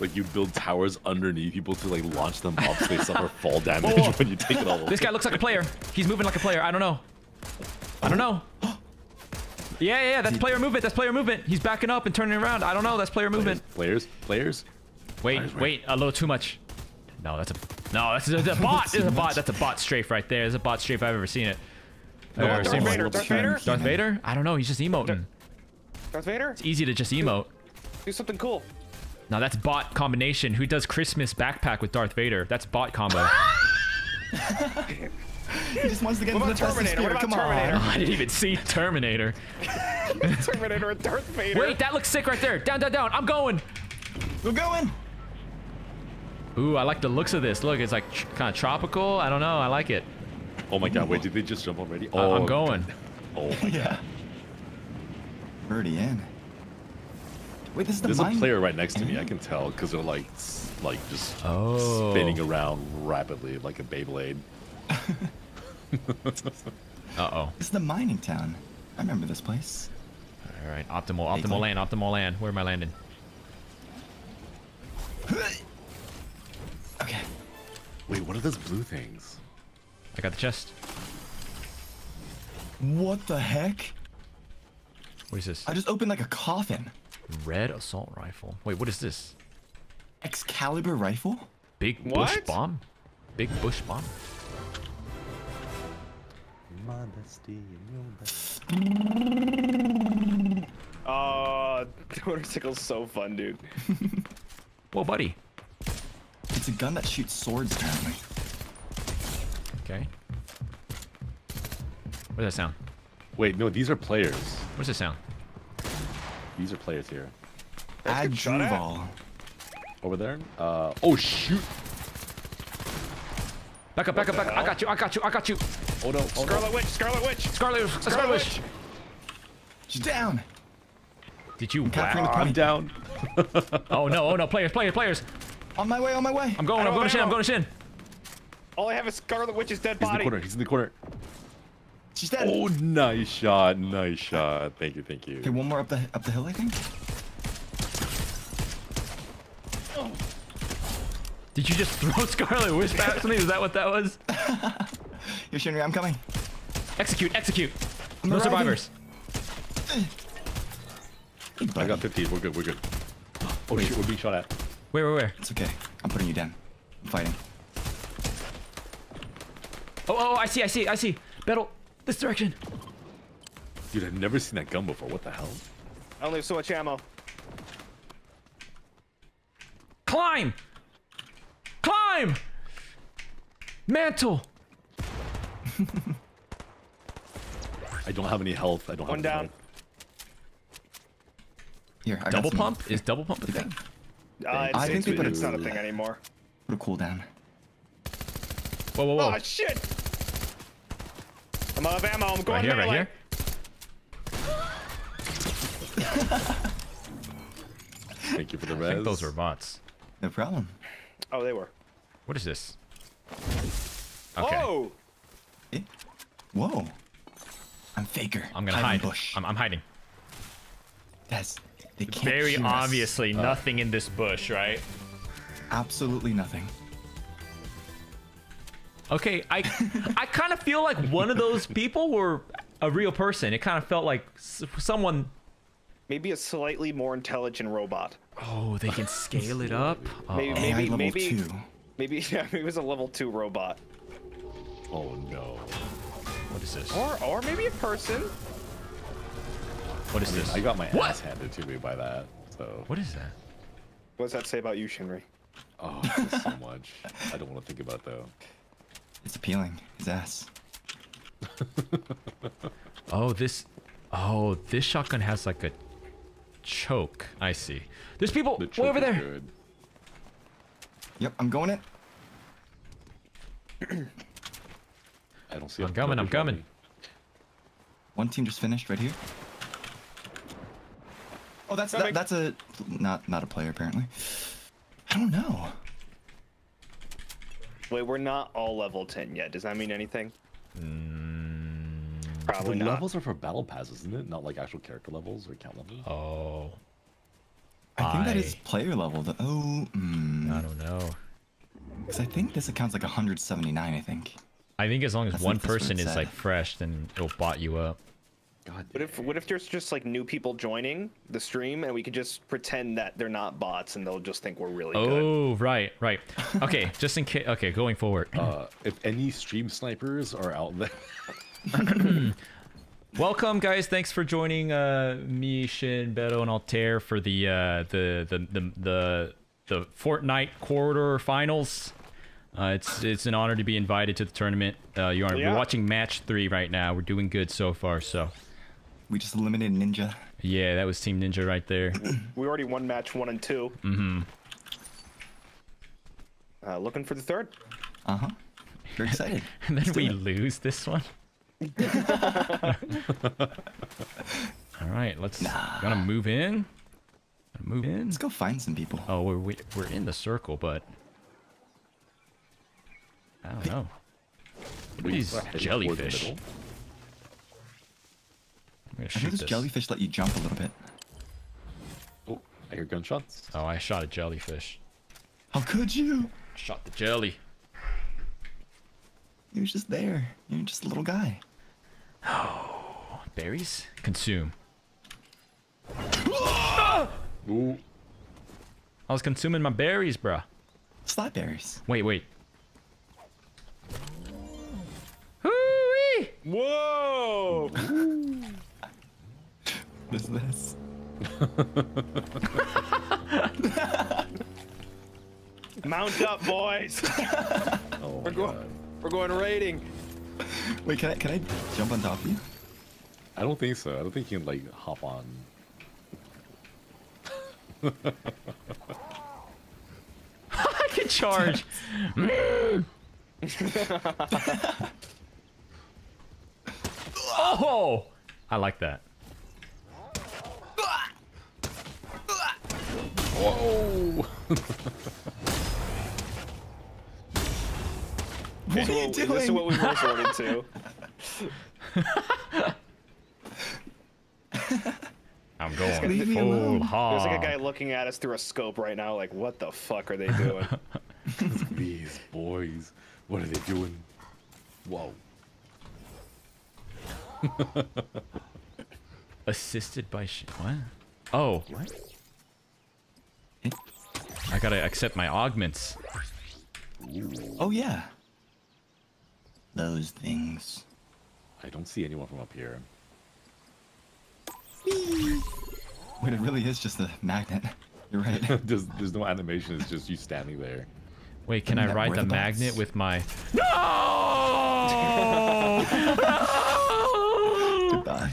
Like you build towers underneath people to like launch them off, so they suffer fall damage whoa, whoa. when you take it all. This guy looks like a player. He's moving like a player. I don't know. I don't know. yeah, yeah, yeah. That's player movement. That's player movement. He's backing up and turning around. I don't know. That's player movement. Players, players. players. Wait, players, wait. A little too much. No, that's a no. That's a, that's a bot. There's a bot. That's a bot strafe right there. There's a bot strafe if I've ever seen it. No, Darth, Darth, Vader, Darth Vader. Darth Vader. I don't know. He's just emoting. Darth Vader. It's easy to just emote. Do something cool. Now that's bot combination. Who does Christmas backpack with Darth Vader? That's bot combo. He just wants to get into the Terminator. What about Come Terminator? On. Oh, I didn't even see Terminator. Terminator with Darth Vader. Wait, that looks sick right there. Down, down, down. I'm going. We're going. Ooh, I like the looks of this. Look, it's like tr kind of tropical. I don't know. I like it. Oh my God! Wait, did they just jump already? Oh, uh, I'm going. Oh my yeah. God. Already in. Wait, this is the. There's mine? a player right next to me. I can tell because they're like, like just oh. spinning around rapidly like a Beyblade. uh oh. It's the mining town. I remember this place. All right, optimal, optimal hey, land, optimal land. Where am I landing? Okay. Wait, what are those blue things? I got the chest. What the heck? What is this? I just opened like a coffin. Red assault rifle. Wait, what is this? Excalibur rifle? Big what? bush bomb? Big bush bomb? Oh, motorcycle's so fun, dude. Whoa, buddy. It's a gun that shoots swords, apparently. Okay. What does that sound? Wait, no, these are players. What does it sound? These are players here. Adjuval. Over there? Uh, oh, shoot. Back up, back up, back up. I got you, I got you, I got you. Oh no. Oh, Scarlet no. Witch, Scarlet Witch. Scarlet Witch, Scarlet, Scarlet Witch. Witch. She's down. Did you wow. I'm down. Oh no, oh no, players, players, players. On my way, on my way. I'm going, I'm going to Shin, I'm going to Shin. All I have is Scarlet Witch's dead body. He's in the corner, he's in the corner. She's dead. Oh, nice shot, nice shot. Thank you, thank you. Okay, one more up the, up the hill, I think. Oh. Did you just throw Scarlet Witch back to me? Is that what that was? Yo, Shinri, I'm coming. Execute, execute. I'm no arriving. Survivors. I got fifteen, we're good, we're good. Oh shoot, we're being shot at. Where, where, where? It's okay, I'm putting you down. I'm fighting. Oh, oh, I see, I see, I see. Battle, this direction. Dude, I've never seen that gun before. What the hell? I only have so much ammo. Climb! Climb! Mantle! I don't have any health. I don't One have down. Any health. Here, I double pump? Is double pump a thing? Uh, I think they put it's not a thing anymore. Put a cooldown. Whoa, whoa, whoa. Oh, shit! I'm out of ammo. I'm going right here, right here. Thank you for the res. I think those were bots. No problem. Oh, they were. What is this? Okay. Oh! It, whoa. I'm faker. I'm gonna hide. Bush. I'm, I'm hiding. That's. They can't Very obviously us. nothing oh. in this bush, right? Absolutely nothing. Okay, I I kind of feel like one of those people were a real person. It kind of felt like someone... Maybe a slightly more intelligent robot. Oh, they can scale it up? Uh-oh. Maybe, maybe, level maybe, two. maybe, yeah, maybe it was a level two robot. Oh no. What is this? Or, or maybe a person. What is I mean, this? I got my what? ass handed to me by that, so... What is that? What does that say about you, Shinri? Oh, just so much. I don't want to think about it, though. It's appealing. His ass. oh, this... Oh, this shotgun has like a choke. I see. There's people the way over there. Good. Yep, I'm going it. I don't see I'm coming, I'm coming. One. one team just finished right here. Oh, that's that, that's a... Not, not a player, apparently. I don't know. Wait, we're not all level ten yet. Does that mean anything? Mm, probably the not. Levels are for battle pass, isn't it? Not like actual character levels or account levels. Oh. I, I think that is player level. The, oh. Mm. I don't know. Because I think this account's like one hundred seventy-nine. I think. I think as long as I one person is said. like fresh, then it'll bot you up. God. What if what if there's just like new people joining the stream and we could just pretend that they're not bots and they'll just think we're really oh, good? Oh, right, right. Okay, just in case. Okay, going forward. Uh, if any stream snipers are out there. Welcome, guys. Thanks for joining uh, me, Shin, Betto, and Altair for the, uh, the the the the the Fortnite quarter finals. Uh, it's it's an honor to be invited to the tournament. Uh, you are yeah. we're watching match three right now. We're doing good so far. So. We just eliminated Ninja. Yeah, that was Team Ninja right there. We already won match one and two. Mm-hmm. Uh, looking for the third. Uh-huh. Very excited. And then Let's we lose this one. All right, let's nah. gotta move in. Gotta move in. Let's go find some people. Oh, we're we, we're in the circle, but I don't know. What are these jellyfish? I think this jellyfish let you jump a little bit. Oh, I hear gunshots. Oh, I shot a jellyfish. How could you? I shot the jelly. He was just there. You're just a little guy. Oh, berries? Consume. Ah! Ooh. I was consuming my berries, bruh. Slot berries. Wait, wait. Hoo-wee! Whoa! What is this? Mount up, boys! Oh we're going. God. We're going raiding. Wait, can I can I jump on top of you? I don't think so. I don't think you can like hop on. I can charge. Oh! I like that. Whoa! What are you doing? This is what we resorted to. I'm going full hog. There's like a guy looking at us through a scope right now, like, what the fuck are they doing? These boys, what are they doing? Whoa. Assisted by shit. What? Oh. What? I gotta accept my augments. Oh, yeah. Those things. I don't see anyone from up here. Wait, it really is just a magnet. You're right. there's, there's no animation. It's just you standing there. Wait, can I ride the magnet with my... No! No! Goodbye.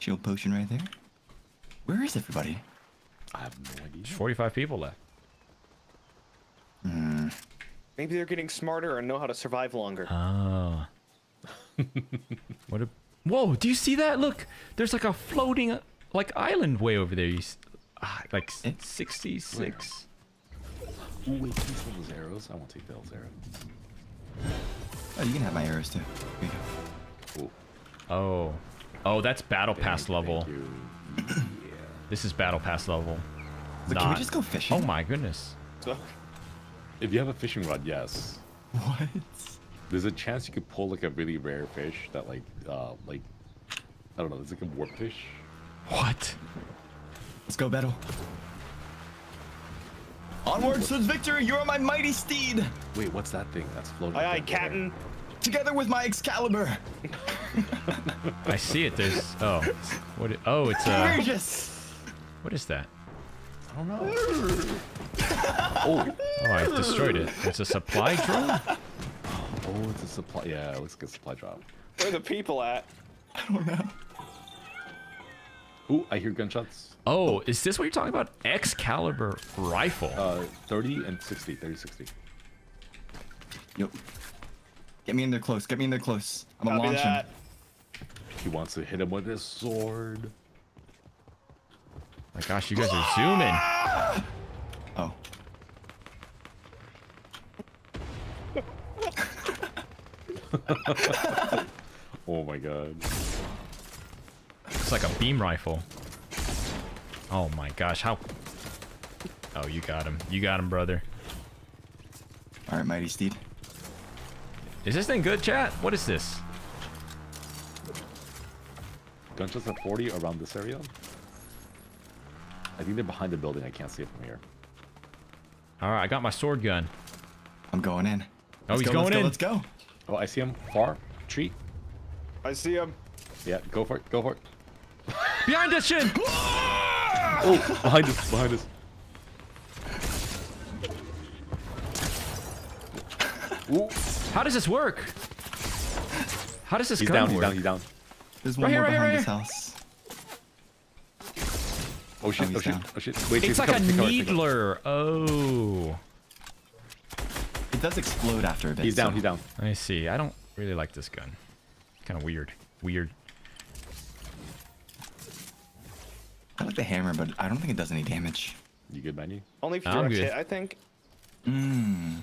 Shield potion right there. Where is everybody? I have no idea. There's forty-five people left. Hmm. Maybe they're getting smarter and know how to survive longer. Oh. What a... Whoa, do you see that? Look, there's like a floating like island way over there. You see... ah, like it's sixty-six. Ooh, wait, can you steal those arrows? I won't take those arrows. Oh, you can have my arrows too. Here you go. Oh. Oh, that's battle thank, pass level. Yeah. This is battle pass level. But not... can we just go fishing? Oh my goodness. So, if you have a fishing rod, yes. What? There's a chance you could pull like a really rare fish that like, uh, like, I don't know, it's like a warp fish. What? Let's go, Betto. Onward towards victory, you are my mighty steed. Wait, what's that thing that's floating? Aye, aye, Captain. Together with my Excalibur. I see it. There's oh, what? It, oh, it's uh, Regis. What is that? I don't know. oh, oh, I destroyed it. It's a supply drop. Oh, it's a supply. Yeah, it looks like a supply drop. Where are the people at? I don't know. Ooh, I hear gunshots. Oh, is this what you're talking about? Excalibur rifle. Uh, thirty and sixty. thirty, sixty. Yep. Get me in there close. Get me in there close. I'm gonna launch him. He wants to hit him with his sword. My gosh, you guys are zooming. Oh. Oh my god. It's like a beam rifle. Oh my gosh, how... Oh, you got him. You got him, brother. Alright, mighty steed. Is this thing good, chat? What is this? Gunshots at forty around this area. I think they're behind the building. I can't see it from here. Alright, I got my sword gun. I'm going in. Oh, let's he's go, going let's in. Go, let's go. Oh, I see him. Far. Tree. I see him. Yeah, go for it. Go for it. Behind us, Shin! Oh, behind us, behind us. Ooh. How does this work? How does this he's gun down, work? He's down, he's down. There's one right more here, behind right his here. House. Oh shit, oh, oh shit, down. Oh shit. Wait, it's like a needler. Oh. It does explode after a bit. He's down, so. He's down. I see. I don't really like this gun. Kind of weird. Weird. I like the hammer, but I don't think it does any damage. You good, Magni? Only if you direct hit, I think. Mm.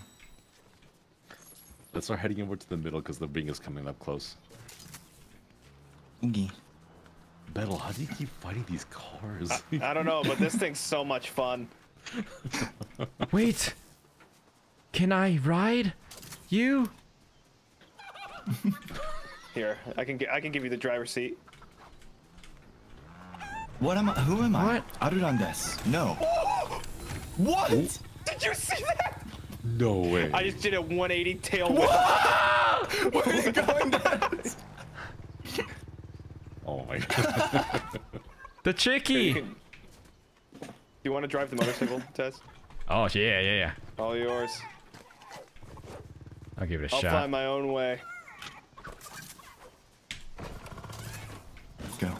Let's start heading over to the middle because the ring is coming up close. Okay. Battle, how do you keep fighting these cars? I, I don't know, but this thing's so much fun. Wait. Can I ride you? Here, I can get. I can give you the driver's seat. What am I? Who am I? What? Arurandes. No. Oh! What? Oh. Did you see that? No way. I just did a one eighty tail whip. Where are you going, guys? Oh my god. The chickie. Do you want to drive the motorcycle, Tess? Oh, yeah, yeah, yeah. All yours. I'll give it a I'll shot. I'll find my own way. Let's go.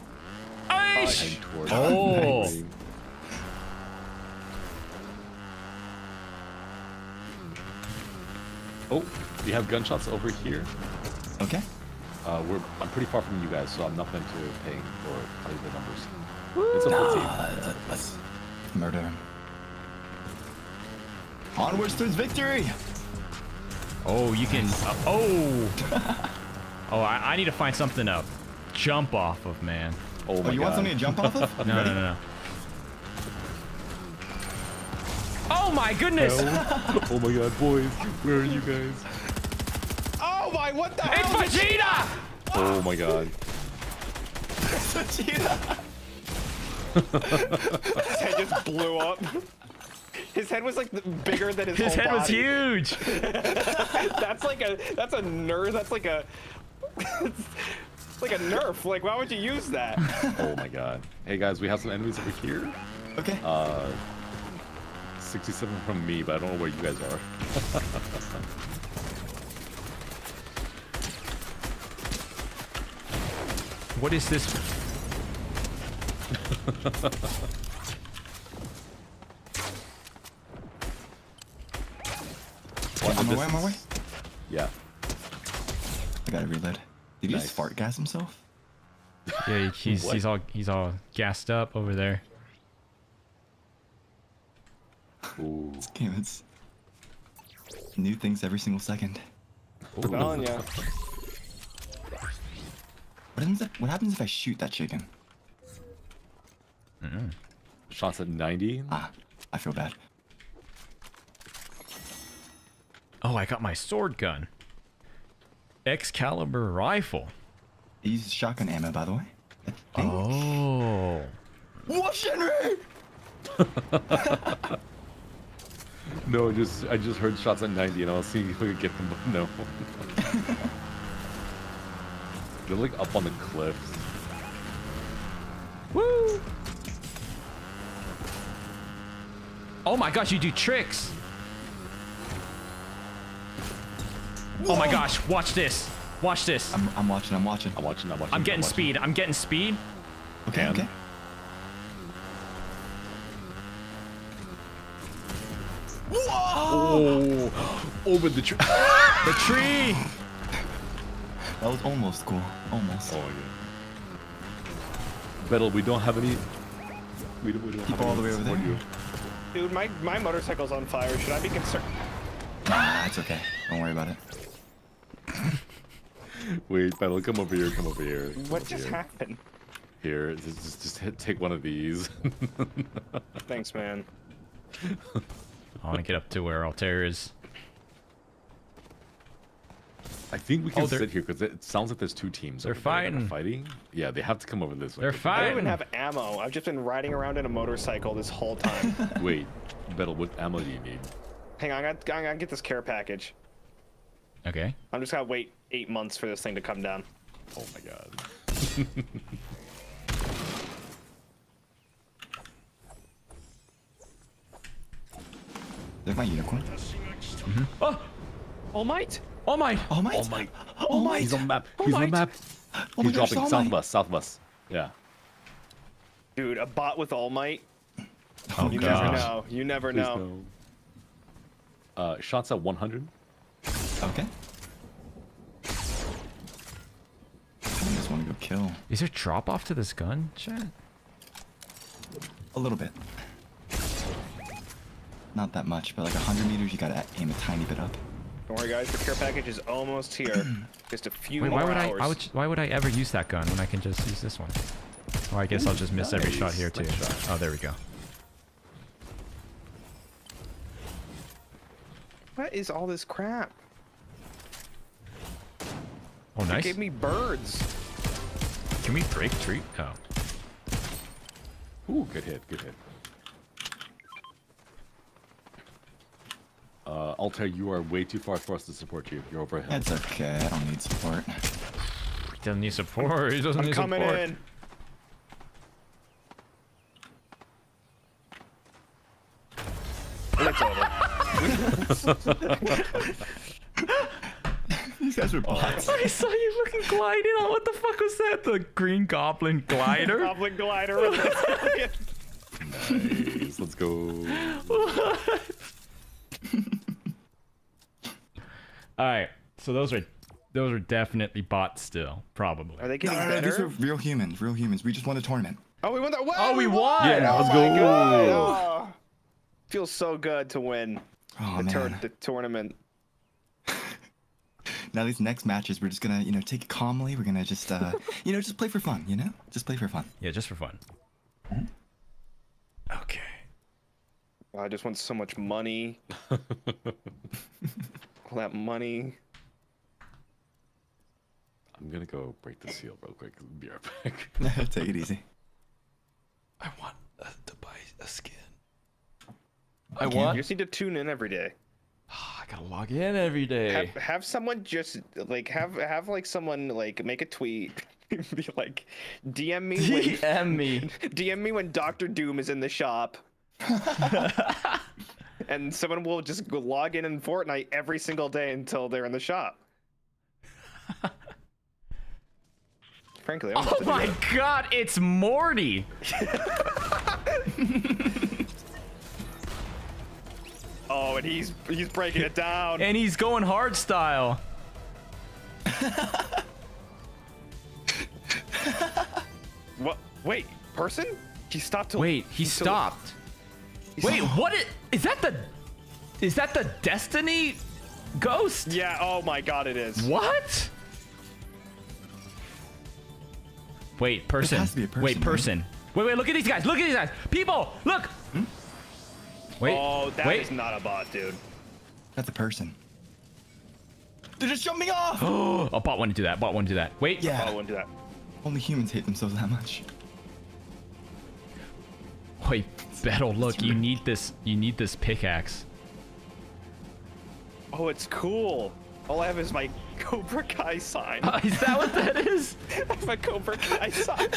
Ice! Oh! Nice. Oh, we have gunshots over here. Okay. Uh, we're I'm pretty far from you guys, so I'm not meant to ping or tell you the numbers. Woo! It's a full team. Uh, let's murder him. Onwards towards victory! Oh, you can. Uh, oh! Oh, I, I need to find something to jump off of, man. Oh, my oh you God. want something to jump off of? no, no, no, no. Oh my goodness! Hell. Oh my God, boys, where are you guys? Oh my, what the hell? It's Vegeta! Oh my God. It's Vegeta! His head just blew up. His head was like bigger than his. His whole head body. was huge. That's like a that's a nerf. That's like a it's like a nerf. Like why would you use that? Oh my God. Hey guys, we have some enemies over here. Okay. Uh. sixty-seven from me, but I don't know where you guys are. What is this? What, am I away, am I away? Yeah. I gotta reload. Did nice. he just fart gas himself? Yeah, he's he's all he's all gassed up over there. Ooh. This game, it's new things every single second. Ooh. Oh, yeah. What happens if, what happens if I shoot that chicken? Mm-hmm. Shots at ninety? Ah, I feel bad. Oh, I got my sword gun. Excalibur rifle. I use shotgun ammo, by the way. Oh. What, Shinri? No, just I just heard shots at ninety, and I was seeing if we could get them, but no. They're like up on the cliffs. Woo! Oh my gosh, you do tricks! Whoa. Oh my gosh, watch this! Watch this! I'm, I'm watching. I'm watching. I'm watching. I'm watching. I'm getting I'm watching. speed. I'm getting speed. Okay. And okay. Whoa! Oh, over the tree. The tree! That was almost cool. Almost. Oh, yeah. Bettle, we don't have any. We don't, we don't have all any the way over there. You. Dude, my, my motorcycle's on fire. Should I be concerned? Ah, it's okay. Don't worry about it. Wait, Bettle, come over here. Come over here. Come what over just here. happened? Here, just, just, just hit, take one of these. Thanks, man. I want to get up to where Altair is. I think we can oh, sit here because it sounds like there's two teams. They're fighting. They're fighting. Yeah, they have to come over this way. They're fighting. I don't even have ammo. I've just been riding around in a motorcycle this whole time. Wait, Bettle, what ammo do you need? Hang on, I gotta get this care package. Okay. I'm just gonna wait eight months for this thing to come down. Oh my God. There's my unicorn. Mm-hmm. Oh! All Might! All Might! All Might! All Might! All Might! He's on the map! He's on the map! Oh He's dropping gosh, south of us, south of us. Yeah. Dude, a bot with All Might? Oh, you gosh. never know. You never Please know. No. Uh, shots at one hundred. Okay. I just want to go kill. Is there drop off to this gun, chat? A little bit. Not that much, but like one hundred meters, you gotta aim a tiny bit up. Don't worry, guys. The care package is almost here. Just a few Wait, more why would hours. I, I would, why would I ever use that gun when I can just use this one? Or I guess Ooh, I'll just miss nice. every shot here, too. Nice shot. Oh, there we go. What is all this crap? Oh, nice. They gave me birds. Can we break tree? Oh. Ooh, good hit, good hit. Uh, Altair, you are way too far for us to support you. You're over here. That's okay. I don't need support. He doesn't need support. He doesn't I'm need coming support. in. It's over. These guys were bots. I saw you fucking gliding. Oh, what the fuck was that? The green goblin glider? Goblin glider. Nice. Let's go. What? All right, so those are those are definitely bots still, probably. Are they getting no, no, better? No, these are real humans, real humans. We just won a tournament. Oh, we won that! Wow, oh, we won! Yeah, let's go! Oh, feels so good to win oh, the, tur the tournament. Now these next matches, we're just gonna, you know, take it calmly. We're gonna just, uh, you know, just play for fun. You know, just play for fun. Yeah, just for fun. Mm-hmm. Okay. Well, I just want so much money. All that money. I'm gonna go break the seal real quick. Be right back. Take it easy. I want uh, to buy a skin. I, I want. You just need to tune in every day. Oh, I gotta log in every day. Have, have someone just like have have like someone like make a tweet, be like, D M me. D M when, me. D M me when Doctor Doom is in the shop. And someone will just log in in Fortnite every single day until they're in the shop. Frankly, I'm oh my god, it's Morty. Oh, and he's he's breaking it down. And he's going hard style. What? Wait, person? He stopped. To, Wait, he, he stopped. To, he Wait, stopped. What is, is that the? Is that the Destiny ghost? Yeah. Oh my god, it is. What? Wait, person. It has to be a person wait, person. Man. Wait, wait. Look at these guys. Look at these guys. People, look. Hmm? Wait, oh, that wait. is not a bot, dude. That's a person. They're just jumping off! Oh, a bot wouldn't do that. Bot wouldn't do that. Wait. Yeah. A bot wouldn't do that. Only humans hate themselves that much. Wait, Battle, look, you need this. You need this pickaxe. Oh, it's cool. All I have is my Cobra Kai sign. Uh, is that what that is? I have a Cobra Kai sign.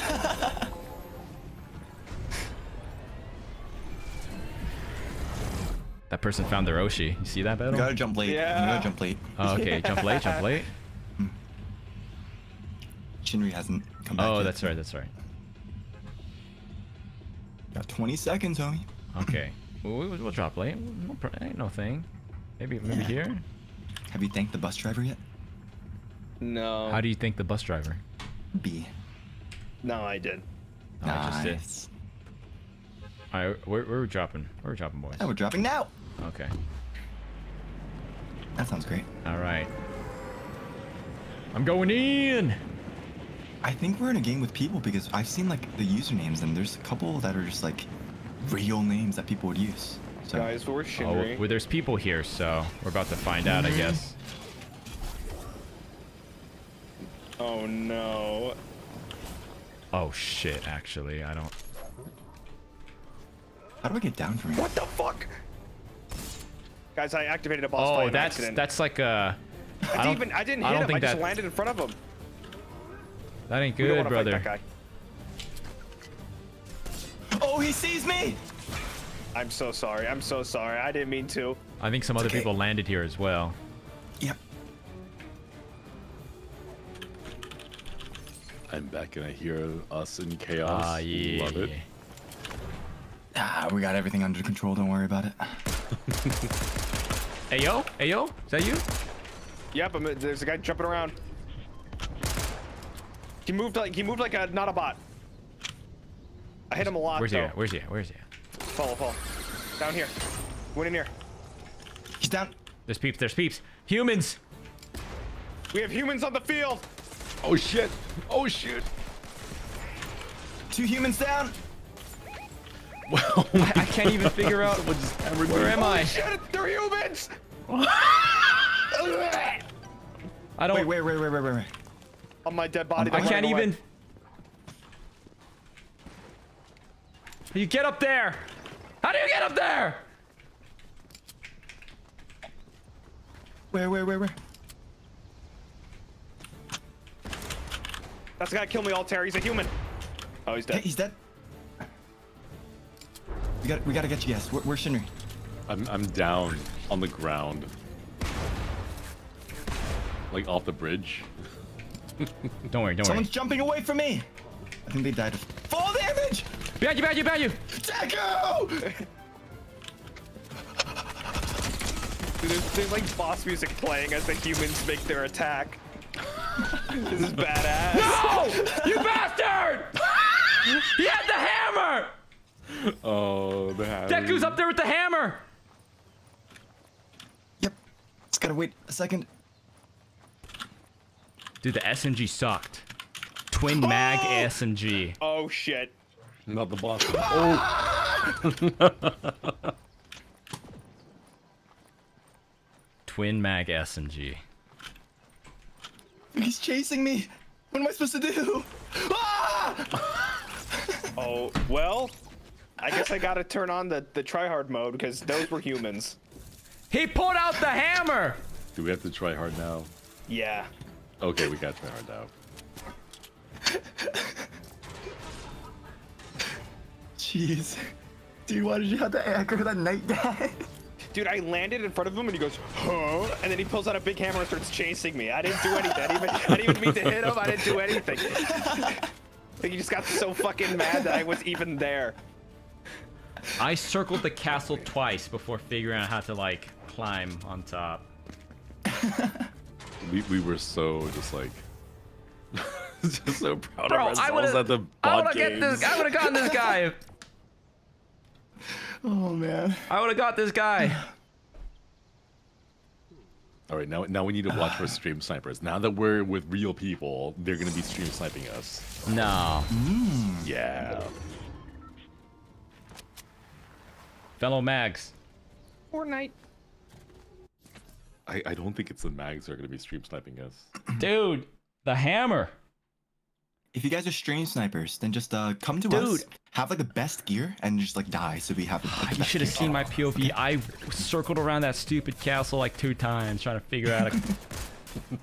That person found their Oshi. You see that, Battle? You gotta jump late. Yeah. You gotta jump late. Oh, okay, yeah. jump late, jump late. Shinri hasn't come back Oh, yet. That's right, that's right. Got twenty seconds, homie. Okay. We'll, we'll, we'll drop late. We'll, ain't no thing. Maybe, maybe yeah. here? Have you thanked the bus driver yet? No. How do you thank the bus driver? B. No, I did. Oh, nice. I just did. All right, where, where are we dropping? Where are we dropping, boys? Oh, we're dropping now. Okay. That sounds great. All right. I'm going in. I think we're in a game with people because I've seen like the usernames and there's a couple that are just like real names that people would use. So. Guys, we're Shinri. Oh, well, there's people here, so we're about to find out, I guess. Oh no. Oh shit! Actually, I don't. How do I get down from here? What the fuck? Guys, I activated a boss oh, fight. Oh, that's accident. that's like a. I, I, don't, even, I didn't hit I don't him. I just that, landed in front of him. That ain't good, brother. That guy. Oh, he sees me! I'm so sorry. I'm so sorry. I didn't mean to. I think some it's other okay. people landed here as well. Yep. I'm back and I hear us in chaos. Ah, yeah. Love it. Ah, we got everything under control. Don't worry about it. Hey yo, hey yo, is that you? Yep, I'm, there's a guy jumping around. He moved like he moved like a not a bot. I hit him a lot. Where's though. he? At? Where's he? At? Where's he? At? Follow, follow. Down here. Went in here. He's down. There's peeps. There's peeps. Humans. We have humans on the field. Oh shit. Oh shit. Two humans down. Well, I, I can't even figure out what just, where am I? Shit, they're humans! I don't. Wait, wait, wait, wait, wait, wait, wait. On my dead body. I can't even. Away. You get up there. How do you get up there? Where, where, where, where? That's gotta kill me, Altair. He's a human. Oh, he's dead. Hey, he's dead. We gotta, we gotta get you guys. Where, where's Shinri? I'm, I'm down on the ground. Like off the bridge. Don't worry, don't Someone's worry. Someone's jumping away from me! I think they died of fall damage! Behind you, behind you, behind you! Deku! There's, there's like boss music playing as the humans make their attack. This is badass. No! You bastard! He had the hammer! Oh, the hammer. Deku's up there with the hammer! Yep. Just gotta wait a second. Dude, the S N G sucked. Twin oh! mag S N G. Oh, shit. Not the boss. Oh. Twin mag S N G. He's chasing me. What am I supposed to do? Ah! Oh, well, I guess I gotta turn on the, the tryhard mode because those were humans. He pulled out the hammer! Do we have to try hard now? Yeah. Okay, we gotta try hard now. Jeez. Dude, why did you have to anchor that night guy? Dude, I landed in front of him and he goes, huh? And then he pulls out a big hammer and starts chasing me. I didn't do anything. I didn't even, I didn't even mean to hit him. I didn't do anything. I think he just got so fucking mad that I was even there. I circled the castle twice before figuring out how to, like, climb on top. We, we were so just like... just so proud Bro, of ourselves at the bot games. This, I would've gotten this guy. Oh man! I would have got this guy. All right, now now we need to watch for stream snipers. Now that we're with real people, they're gonna be stream sniping us. No. Mm. Yeah. Fellow mags. Fortnite. I I don't think it's the mags that are gonna be stream sniping us. Dude, the hammer. If you guys are stream snipers, then just uh, come to Dude. us, have like the best gear, and just like die so we have the, like, the You should have seen my P O V. I circled around that stupid castle like two times trying to figure out a...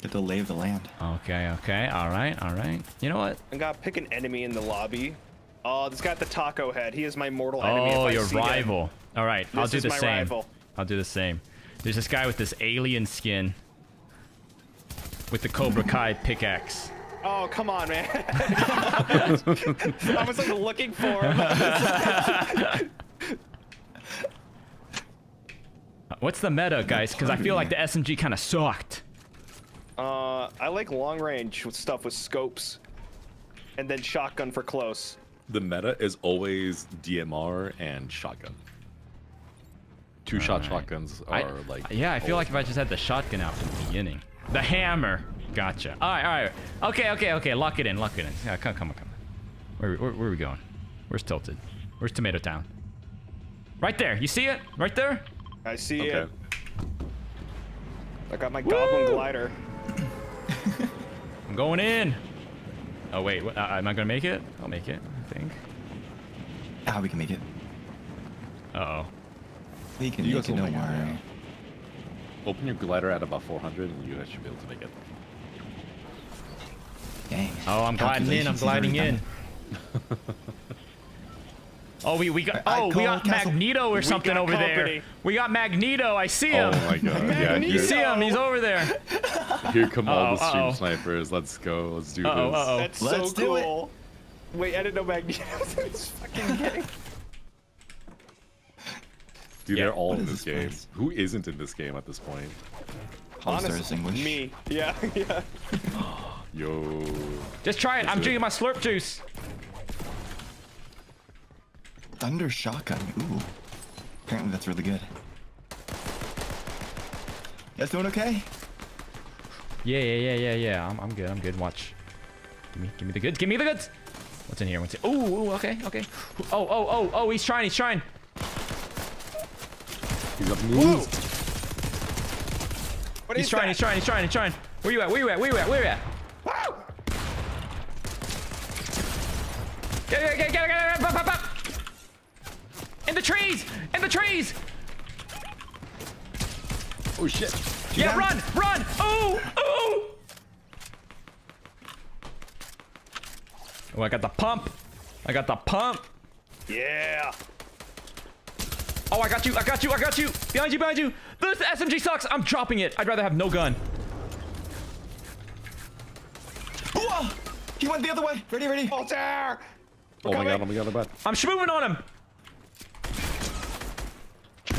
Get the lay of the land. Okay, okay, all right, all right. You know what? I gotta pick an enemy in the lobby. Oh, this guy at the taco head. He is my mortal oh, enemy. Oh, your rival. Him. All right, this I'll do the my same. Rival. I'll do the same. There's this guy with this alien skin. With the Cobra Kai pickaxe. Oh, come on, man. I was like looking for him. What's the meta, guys? Because I feel like the S M G kind of sucked. Uh, I like long range with stuff with scopes. And then shotgun for close. The meta is always D M R and shotgun. Two All shot right. shotguns are I, like. Yeah, I feel like if I just had the shotgun out from the beginning. The hammer. Gotcha. All right, all right. Okay, okay, okay. Lock it in, lock it in. Yeah, come, come, come. Where, where, where are we going? Where's Tilted? Where's Tomato Town? Right there. You see it? Right there? I see okay. it. I got my Woo! goblin glider. I'm going in. Oh, wait. What, uh, am I going to make it? I'll make it, I think. Ah, we can make it. Uh-oh. We can you make it, don't worry. Open your glider at about four hundred and you guys should be able to make it. Dang. Oh, I'm gliding in. I'm gliding in. Oh, we, we got oh we got Castle. Magneto or something over company. there. We got Magneto. I see him. Oh my god. Yeah, you see him. He's over there. Here come uh -oh, all the stream uh -oh. snipers. Let's go. Let's do uh -oh, this. Uh -oh. That's Let's so cool. It. Wait, I didn't know Magneto was in this fucking game. Dude, yeah. they're all what in this, this game. Place? Who isn't in this game at this point? Honestly, me. Yeah, yeah. Yo. Just try it. Let's I'm drinking my slurp juice. Thunder shotgun. Ooh. Apparently that's really good. You guys doing okay? Yeah, yeah, yeah, yeah, yeah. I'm, I'm good. I'm good. Watch. Give me, give me the goods. Give me the goods. What's in here? What's in? Ooh, ooh. Okay, okay. Oh, oh, oh, oh. He's trying. He's trying. He's up move. What he's, trying, that? he's trying, he's trying, he's trying, he's trying. Where you at? Where you at? Where you at? Where you at? Wow! Get, get, get, get, get, pop, pop, pop! In the trees! In the trees! Oh shit. You yeah, run! It? Run! Oh! Oh! Oh, I got the pump! I got the pump! Yeah! Oh, I got you, I got you, I got you! Behind you, behind you! This S M G sucks! I'm dropping it! I'd rather have no gun. Whoa! He went the other way! Ready, ready! Oh, there! Oh my god, oh my god, I'm bad. I'm schmooving on him!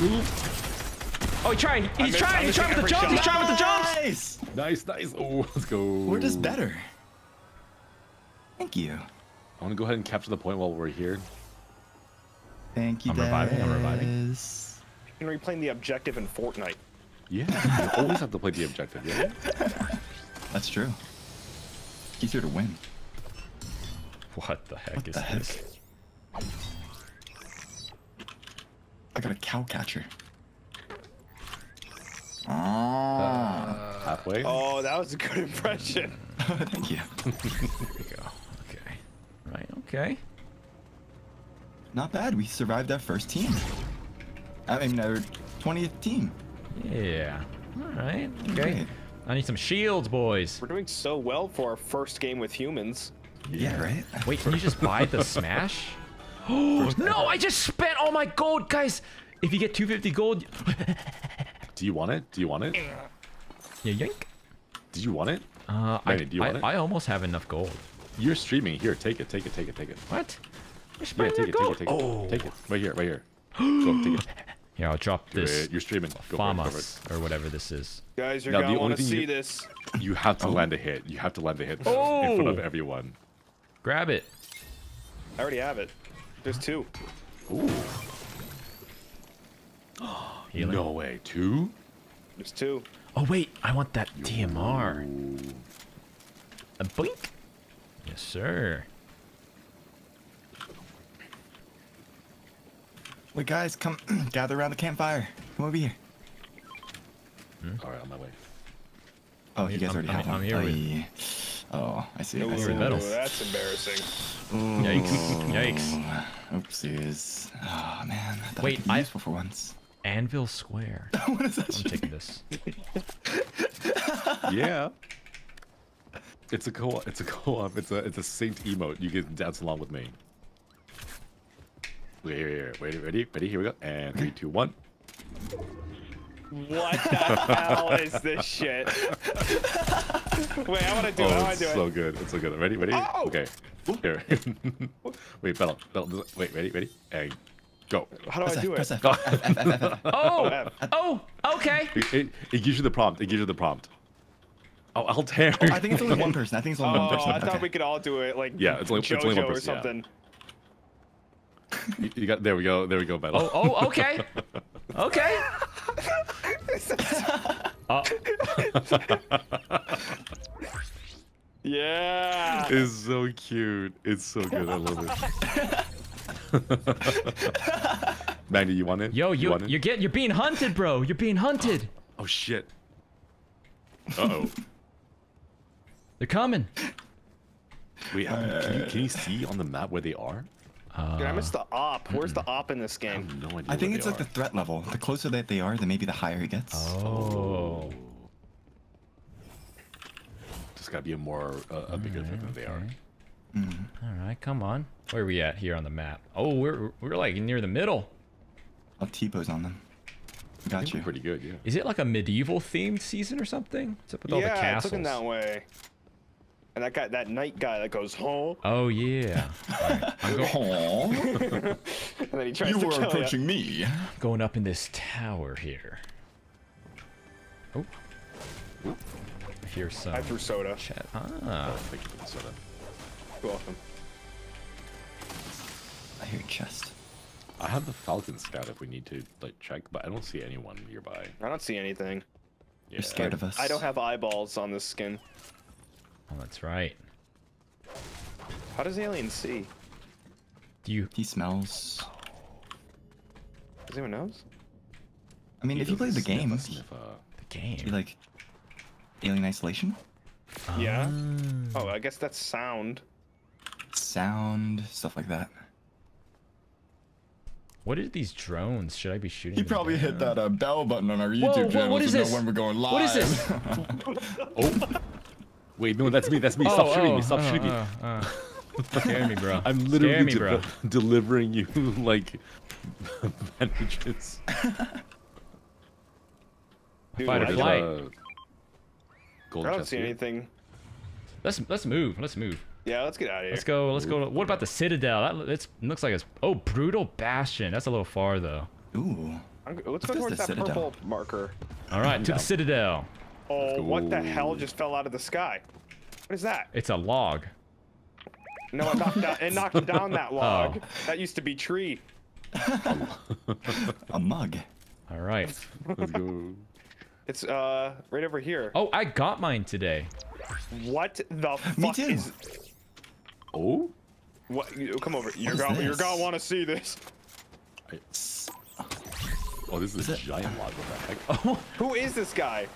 Move. Oh, he tried. He's missed, trying. He's trying with the jumps. Shot. He's trying with the jumps. Nice. Nice, nice. Oh, let's go. We're just better. Thank you. I want to go ahead and capture the point while we're here. Thank you, I'm Dez. reviving. I'm reviving. You're replaying the objective in Fortnite. Yeah, you always have to play the objective. Yeah. That's true. Easier to win. What the heck what is the this? Heck? I got a cow catcher. Oh. Uh, halfway. Oh, that was a good impression. Thank you. There we go. Okay. Right. Okay. Not bad. We survived that first team. I mean, our twentieth team. Yeah. All right. Okay. Right. I need some shields, boys. We're doing so well for our first game with humans. Yeah, yeah right. Wait, can you just buy the Smash? Oh no! I just spent all my gold, guys. If you get two fifty gold, do you want it? Do you want it? Yeah, yank. Do you want it? Uh, Manny, I, do you want I, it? I almost have enough gold. You're streaming. Here, take it. Take it. Take it. Take it. What? Yeah, take it, gold. take it. Take it. Take oh. it. Take it. Right here. Right here. Go, take it. Yeah, I'll drop this. You're streaming. Go Famas or whatever this is. Guys, you're now, gonna want to see you, this. You have to oh. land a hit. You have to land a hit oh. in front of everyone. Grab it. I already have it. There's two. Ooh. Oh, no way. Two? There's two. Oh, wait. I want that T M R. Ooh. A blink? Yes, sir. Wait, guys, come gather around the campfire. Come over here. Hmm? All right, on my way. Oh, I'm you guys I'm, already I'm, have I'm one. Here with... Oh, I see. No, I see metal. That's embarrassing. Ooh. Yikes. Yikes. Oopsies. Oh, man. I Wait, I... useful for once. Anvil Square. What is that? I'm taking this. Yeah. It's a co-op. It's a co-op. It's a, it's a synced emote. You can dance along with me. Wait, wait, wait, ready, ready, here we go. And three, two, one. What the hell is this shit? Wait, I wanna do oh, it, I wanna do so it. It's so good, it's so good. Ready, ready? Oh! Okay. Here. Wait, battle, battle, wait, ready, ready? And go. How do press I do F, it? F, F, F, F, F. Oh! Oh! Okay! It, it, it gives you the prompt, it gives you the prompt. Oh, Altair. Oh, I think it's only one person, I think it's only oh, one person. I thought okay. we could all do it, like, yeah, it's like JoJo it's only one person, or something. Yeah. You got there we go there we go battle. Oh, oh okay okay. uh. Yeah, it's so cute, it's so good, I love it. Magni, you want it? Yo, you, you want it? You're getting, you're being hunted, bro, you're being hunted. Oh, oh shit. Uh oh. They're coming. Wait, uh, can, you, can you see on the map where they are? Uh, Dude, I missed the op. Where's the op in this game? I have no idea. I think it's like are. the threat level. The closer that they are, then maybe the higher it gets. Oh. Just gotta be a more uh, a bigger right, threat than okay. they are. Mm. All right, come on. Where are we at here on the map? Oh, we're we're like near the middle. I'll T-pose on them. Got I think you. We're pretty good, yeah. Is it like a medieval themed season or something? What's up with yeah, all the castles? Yeah, it's looking that way. And that guy, that knight guy that goes, huh? Oh, yeah. Right. I'm going, and then he tries you to were kill approaching ya. me. Going up in this tower here. Oh. Here's some. I threw soda. Chat. Ah. Oh, thank you for the soda. You're welcome. I hear chest. I have the Falcon Scout if we need to like check, but I don't see anyone nearby. I don't see anything. Yeah. You're scared of us. I don't have eyeballs on this skin. Oh, that's right. How does the alien see? Do you? He smells. Does anyone knows? I mean, he if you play the game, if, uh, the game, you like alien isolation. Yeah. Oh. oh, I guess that's sound. Sound stuff like that. What are these drones? Should I be shooting? He probably down? hit that uh, bell button on our YouTube whoa, whoa, channel. What is this? When we're going live. What is this? Oh. Wait, no, that's me, that's me. Oh, stop oh, shooting me, stop oh, shooting oh, oh. me. Scare me, bro. I'm literally me, bro. De delivering you, like, bandages. Dude, Fight or flight. Uh, I don't see here. anything. Let's, let's move, let's move. Yeah, let's get out of here. Let's go, let's go. What about the Citadel? That it's, looks like it's, oh, Brutal Bastion. That's a little far, though. Ooh. I'm, let's go towards that purple marker. All right, to the Citadel. Oh, what the hell just fell out of the sky? What is that? It's a log. No, it knocked down, it knocked down that log. Oh. That used to be tree. A mug. All right. Let's go. It's uh right over here. Oh, I got mine today. What the fuck? Me too. Is... Oh. What? Come over. You're gonna you're gonna want to see this. It's... Oh, this is, is a it? giant log. What the heck? Oh. Who is this guy?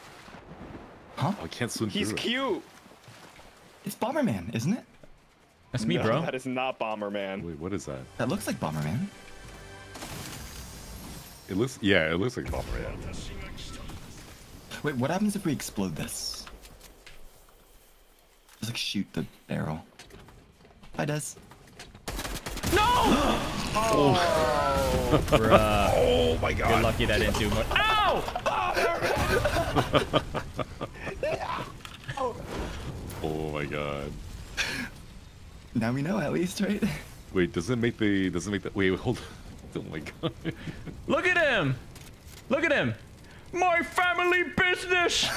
Huh? Oh, I can't swim He's through cute. It. It's Bomberman, isn't it? That's me, no, bro. That is not Bomberman. Wait, what is that? That looks like Bomberman. It looks, yeah, it looks like Bomberman. Wait, what happens if we explode this? Just like shoot the barrel. Hi, Des. No! Oh, oh, bruh. Oh my God. You're lucky that didn't do much. Ow! Oh! Oh my God. Now we know at least, right? Wait, does it make the? Does it make the? Wait, hold. On. Oh my God! Look at him! Look at him! My family business.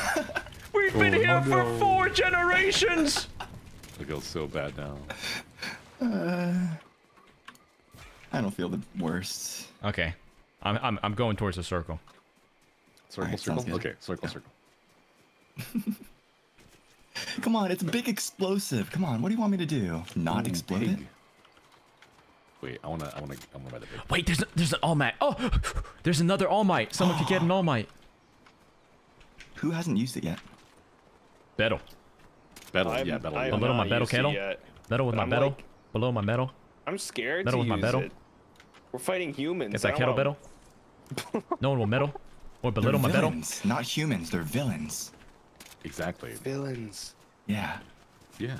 We've been oh, here oh, for no. four generations. I feel so bad now. Uh, I don't feel the worst. Okay, I'm I'm I'm going towards the circle. Circle, right, circle. Okay, circle, yeah. circle. Come on, it's a big explosive. Come on, what do you want me to do? Not Ooh, explode big. It? Wait, I wanna, I wanna, I wanna buy the big. Wait, there's, a, there's an All Might. Oh, there's another All Might. Someone could get an All Might. Who hasn't used it yet? Betto. Betto, yeah, Betto. Below my Betto kettle. Betto with but my Betto. Like, below my Betto. I'm scared Betto to with use my Betto. It. We're fighting humans. Get that kettle, Betto. No one will meddle or belittle my Betto. Not humans, they're villains. Exactly. Villains. Yeah. Yeah.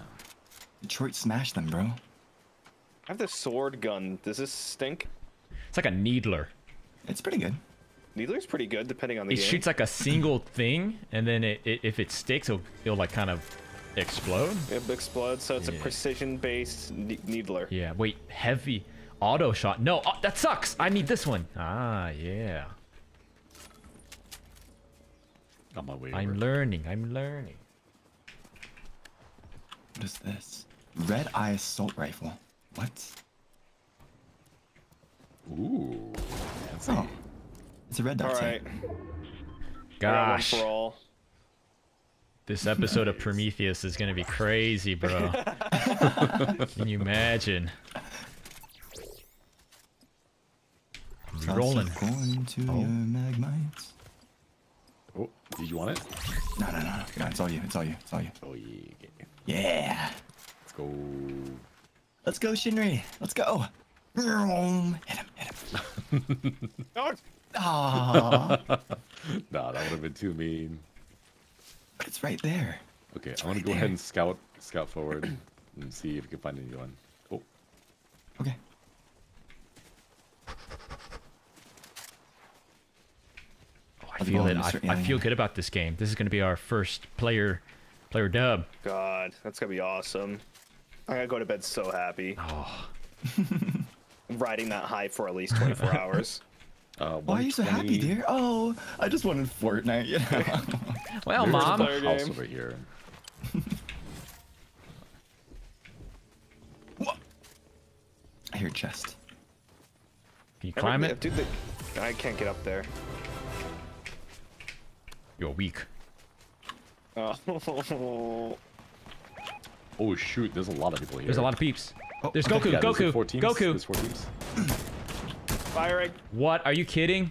Detroit Smash them, bro. I have the sword gun. Does this stink? It's like a needler. It's pretty good. Needler's pretty good, depending on the it game. It shoots like a single thing, and then it, it, if it sticks, it'll, it'll like kind of explode. It'll explode, so it's yeah. a precision-based ne needler. Yeah, wait, heavy auto shot. No, oh, that sucks. I need this one. Ah, yeah. On my way I'm over. learning, I'm learning. What is this? Red Eye Assault Rifle. What? Ooh. That's oh. It's a red dot. All right. Gosh. For all. This episode of Prometheus is going to be crazy, bro. Can you imagine? I'm rolling. Going to oh. your magmites. Oh, did you want it? No, no, no, no. It's all you. It's all you. It's all you. Oh, yeah. Yeah. Let's go. Let's go, Shinri. Let's go. Hit him, hit him. Nah, that would have been too mean. But it's right there. Okay, it's I want right to go there. ahead and scout scout forward and see if we can find anyone. Oh. Okay. Oh, I feel it. I, I feel good about this game. This is going to be our first player player dub. God, that's going to be awesome. I gotta go to bed so happy. Oh. Riding that high for at least twenty-four hours. Uh, Why are you so happy, dear? Oh, I just wanted Fortnite. Yeah. Well, There's mom. A house game. Over here. What? I hear chest. Can you climb Every, it? Dude, the, I can't get up there. You're weak. Oh. Oh shoot, there's a lot of people here. There's a lot of peeps. Oh, there's Goku, yeah, Goku, there's like teams, Goku. Four teams. Firing. What, are you kidding?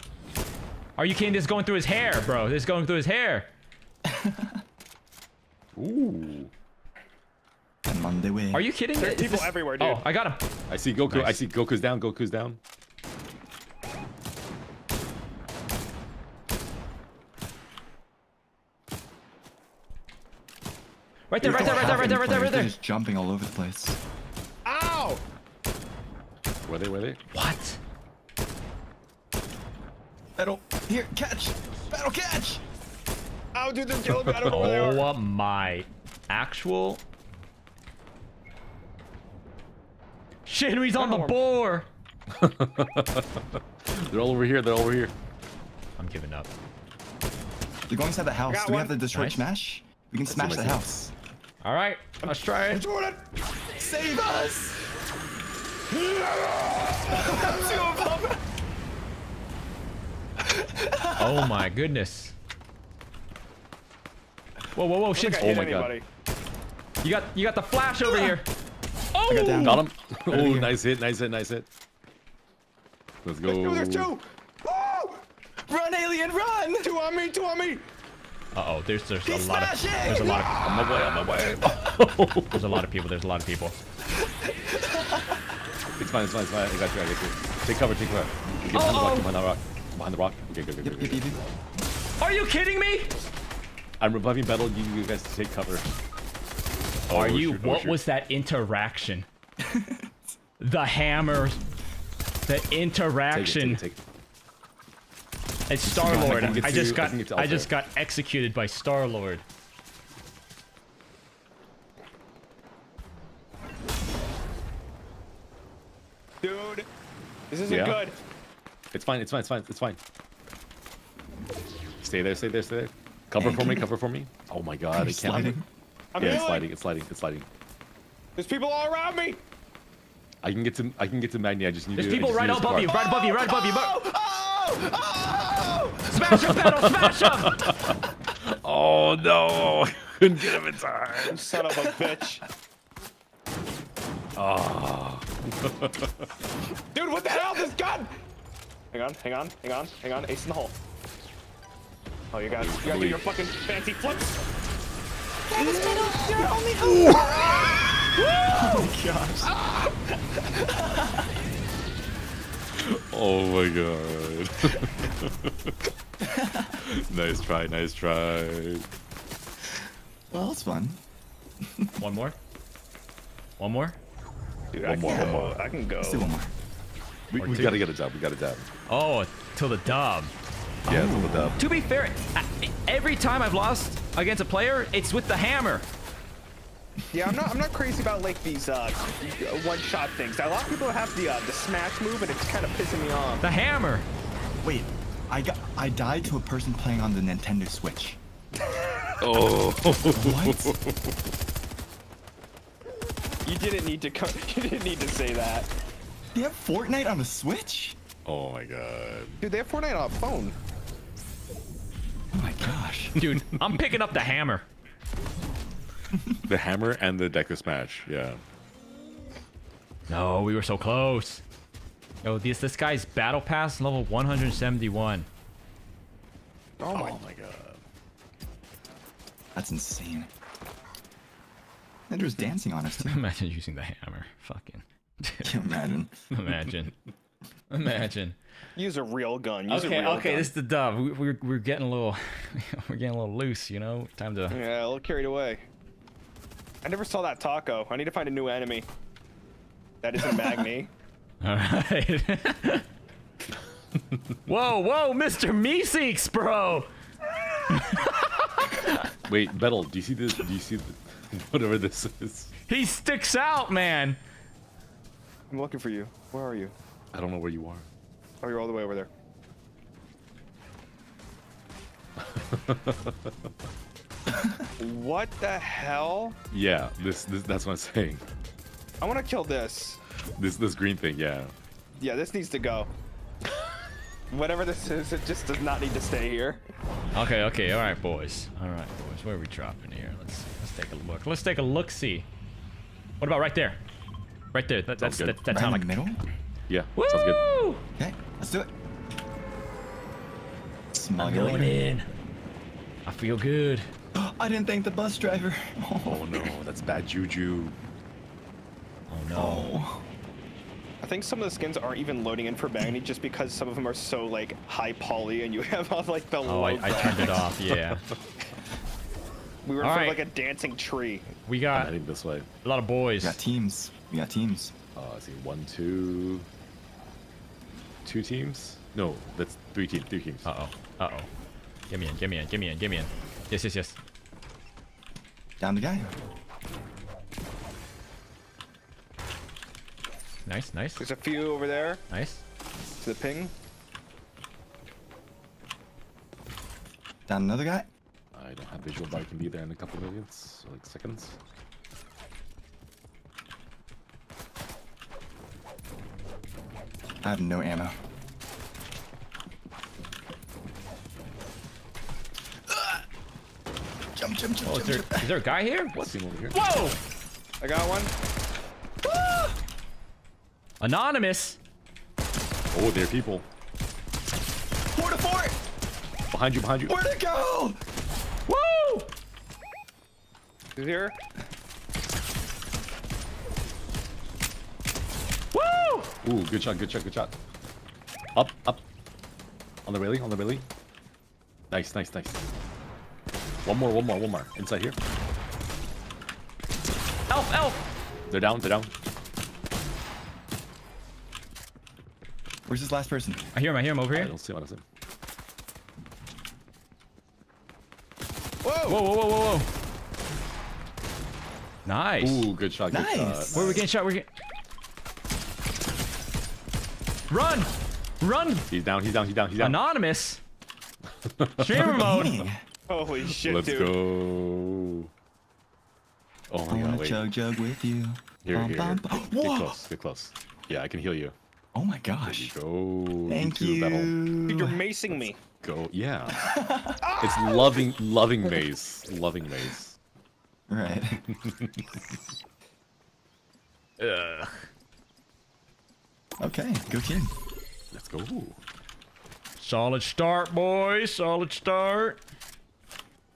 Are you kidding? This is going through his hair, bro. This is going through his hair. Ooh. I'm on the way. Are you kidding? There's people this... everywhere, dude. Oh, I got him. I see Goku. Nice. I see Goku's down, Goku's down. Right there, right there, right there, right there, right there, right there. They're just jumping all over the place. Ow! Were they, were they? What? Battle, here, catch! Battle, catch! Ow, dude, they're killing battle. Oh my actual. Shinri's on the boar! They're all over here, they're all over here. I'm giving up. We're going inside the house. Do we one. have the Detroit nice. Smash? We can Let's smash the house. It. All right, let's try it. Jordan, save us! Oh my goodness! Whoa, whoa, whoa! Shit! Oh my anybody. god! You got, you got the flash over here. Oh! I got, down. got him! Oh, nice hit! Nice hit! Nice hit! Let's go! There's two! There's two! Oh! Run, alien! Run! Two on me! Two on me! Uh oh! There's, there's He's a lot smashing. of, there's a lot of. I'm away! I'm away! Oh. There's a lot of people. There's a lot of people. It's fine, it's fine, it's fine. I got you, I got you. Take cover, take cover. Get behind, oh, the rock, behind the rock, behind the rock. Okay, good, good, good, good, good. Are you kidding me? I'm reviving battle. You, you guys to take cover. Oh, Are you? Shoot, what shoot. was that interaction? The hammer. The interaction. Take it, take it, take it. It's Star Lord. I, I just you. got. I, I just got executed by Star Lord. Dude, this isn't yeah. good. It's fine, it's fine, it's fine, it's fine. Stay there, stay there, stay there. Cover for me, cover for me. Oh my god, it can't. Sliding. Yeah, really? it's sliding, it's sliding, it's sliding. There's people all around me. I can get to, I can get to Magni. I just need There's to. There's people right above you, right above you, right above you. Oh, oh, oh, oh. Smash him, battle, smash him. Oh no, couldn't get him in time. Son of a bitch. Oh. Dude, what the hell? This gun! Hang on, hang on, hang on, hang on. Ace in the hole. Oh, you guys, you gotta do your fucking fancy flips. That is middle. You're only. Ooh. Ooh. Oh my gosh. Ah. Oh my god. Nice try, nice try. Well, it's fun. One more. One more? Dude, one, more, one more. I can go. Let's do one more. We, we gotta get a dub. We gotta dub. Oh, till the dub. Yeah, oh. till the dub. To be fair, every time I've lost against a player, it's with the hammer. Yeah, I'm not. I'm not crazy about like these uh, one-shot things. A lot of people have the uh, the smash move, and it's kind of pissing me off. The hammer. Wait, I got. I died to a person playing on the Nintendo Switch. Oh. What? You didn't need to come. You didn't need to say that. They have Fortnite on a Switch? Oh my god. Dude, they have Fortnite on a phone. Oh my gosh. Dude, I'm picking up the hammer. The hammer and the Deku Smash, yeah. No, we were so close. Yo, this this guy's battle pass level one hundred seventy-one. Oh my, oh my god. That's insane. Andrew's dancing on us too. Imagine using the hammer. Fucking. Imagine. Imagine. Imagine. Use a real gun. Use okay, a real okay, gun. This is the dub. We, we're we're getting a little, we're getting a little loose, you know. Time to. Yeah, a little carried away. I never saw that taco. I need to find a new enemy. That isn't Magni. All right. Whoa, whoa, Mister Meeseeks, bro. Wait, Bettle, do you see this? Do you see the... Whatever this is. He sticks out, man. I'm looking for you. Where are you? I don't know where you are. Oh, you're all the way over there. What the hell? Yeah, this, this that's what I'm saying. I want to kill this. This this green thing, yeah. Yeah, this needs to go. Whatever this is, it just does not need to stay here. Okay, okay, all right, boys. All right, boys. Where are we dropping here? Let's see. Let's take a look. Let's take a look. See. What about right there? Right there. That, that's that, that right time in like middle. Yeah. Woo! Sounds good. Okay, let's do it. Smuggle I'm going in. I feel good. I didn't thank the bus driver. Oh, oh no, that's bad juju. Oh no. Oh. I think some of the skins aren't even loading in for Magni just because some of them are so like high poly and you have all like the low. Oh, I, I turned it off. Yeah. We were in front of like a dancing tree. We got heading this way. A lot of boys. We got teams. We got teams. Oh, I see one, two, two teams. No, that's three teams. Three teams. Uh oh. Uh oh. Get me in. Get me in. Get me in. Get me in. Yes, yes, yes. Down the guy. Nice, nice. There's a few over there. Nice. To the ping. Down another guy. I don't have visual, but I can be there in a couple minutes, like seconds. I have no ammo. Jump, jump, jump, oh, is, there, jump. Is there a guy here? What's he over here? Whoa! I got one. Ah! Anonymous. Oh, there are people. Four to four. Behind you, behind you. Where'd it go? Woo! He's here. Woo! Ooh, good shot, good shot, good shot. Up, up. On the railing, on the railing. Nice, nice, nice. One more, one more, one more. Inside here. Elf, elf! They're down, they're down. Where's this last person? I hear him, I hear him over here. I don't see what I see. Whoa! Whoa, whoa, whoa, whoa, whoa. Nice. Ooh, good shot, good nice. shot. Nice. Where are we getting shot? We're getting... Run! Run! He's down, he's down, he's down, he's down. Anonymous? Streamer mode! Holy shit, Let's dude. Let's go. Oh, my God, wait. Chug Jug with you. Here, bum, here, bum, here. Bum. Get close, get close. Yeah, I can heal you. Oh, my gosh. There you go. Thank you. Dude, you're macing me. Go. Yeah. It's loving, loving maze. Loving maze. Right. Ugh. Okay, go kid. Let's go. Solid start, boys. Solid start.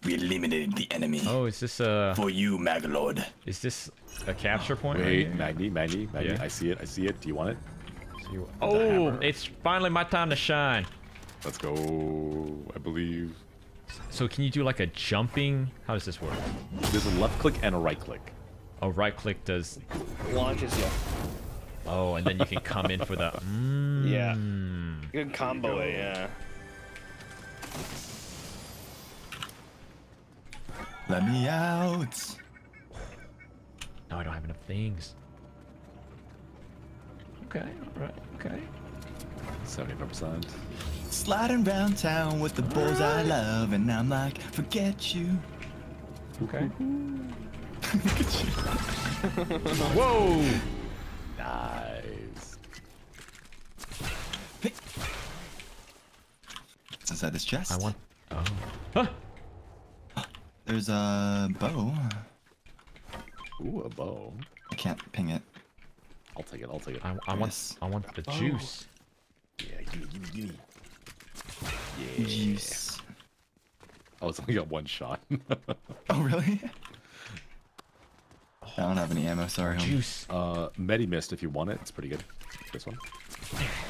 We eliminated the enemy. Oh, is this a... For you, Maglord. Is this a capture point? Wait, right Magni, Magni, Magni. Yeah. I see it, I see it. Do you want it? You want oh, it's finally my time to shine. Let's go, I believe. So can you do like a jumping? How does this work? There's a left click and a right click. A right click does... Launches you. Oh, and then you can come in for the... Mm. Yeah. You can combo it, yeah. Let me out. No, I don't have enough things. Okay, all right, okay. seventy-five percent. Sliding round town with the all boys right. I love, and I'm like, forget you. Okay. Look at you. Whoa! Nice. It's inside this chest. I want. Oh. Huh? There's a bow. Ooh, a bow. I can't ping it. I'll take it, I'll take it. I, I want I want the oh. juice. Yeah, gimme, gimme, gimme. Yeah. Juice. Oh, it's only got one shot. Oh, really? I don't have any ammo, sorry. Juice. Homie. Uh, Med-Mist if you want it. It's pretty good. This one.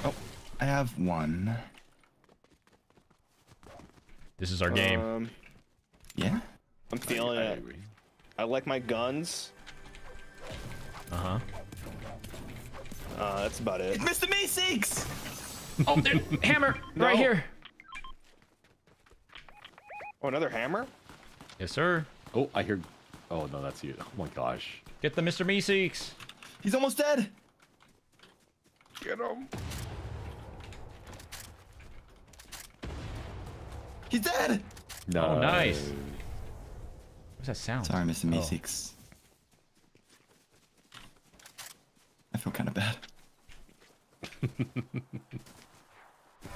Oh, I have one. This is our um, game. Yeah? I'm feeling I, it. I, I like my guns. Uh-huh. Uh, that's about it. It's Mister Meeseeks! Oh, there, hammer! No. Right here! Oh, another hammer? Yes, sir. Oh, I hear... Oh, no, that's you. Oh, my gosh. Get the Mister Meeseeks! He's almost dead! Get him! He's dead! No. Oh, nice. What's that sound? Sorry, Mister Meeseeks. Oh. I feel kind of bad.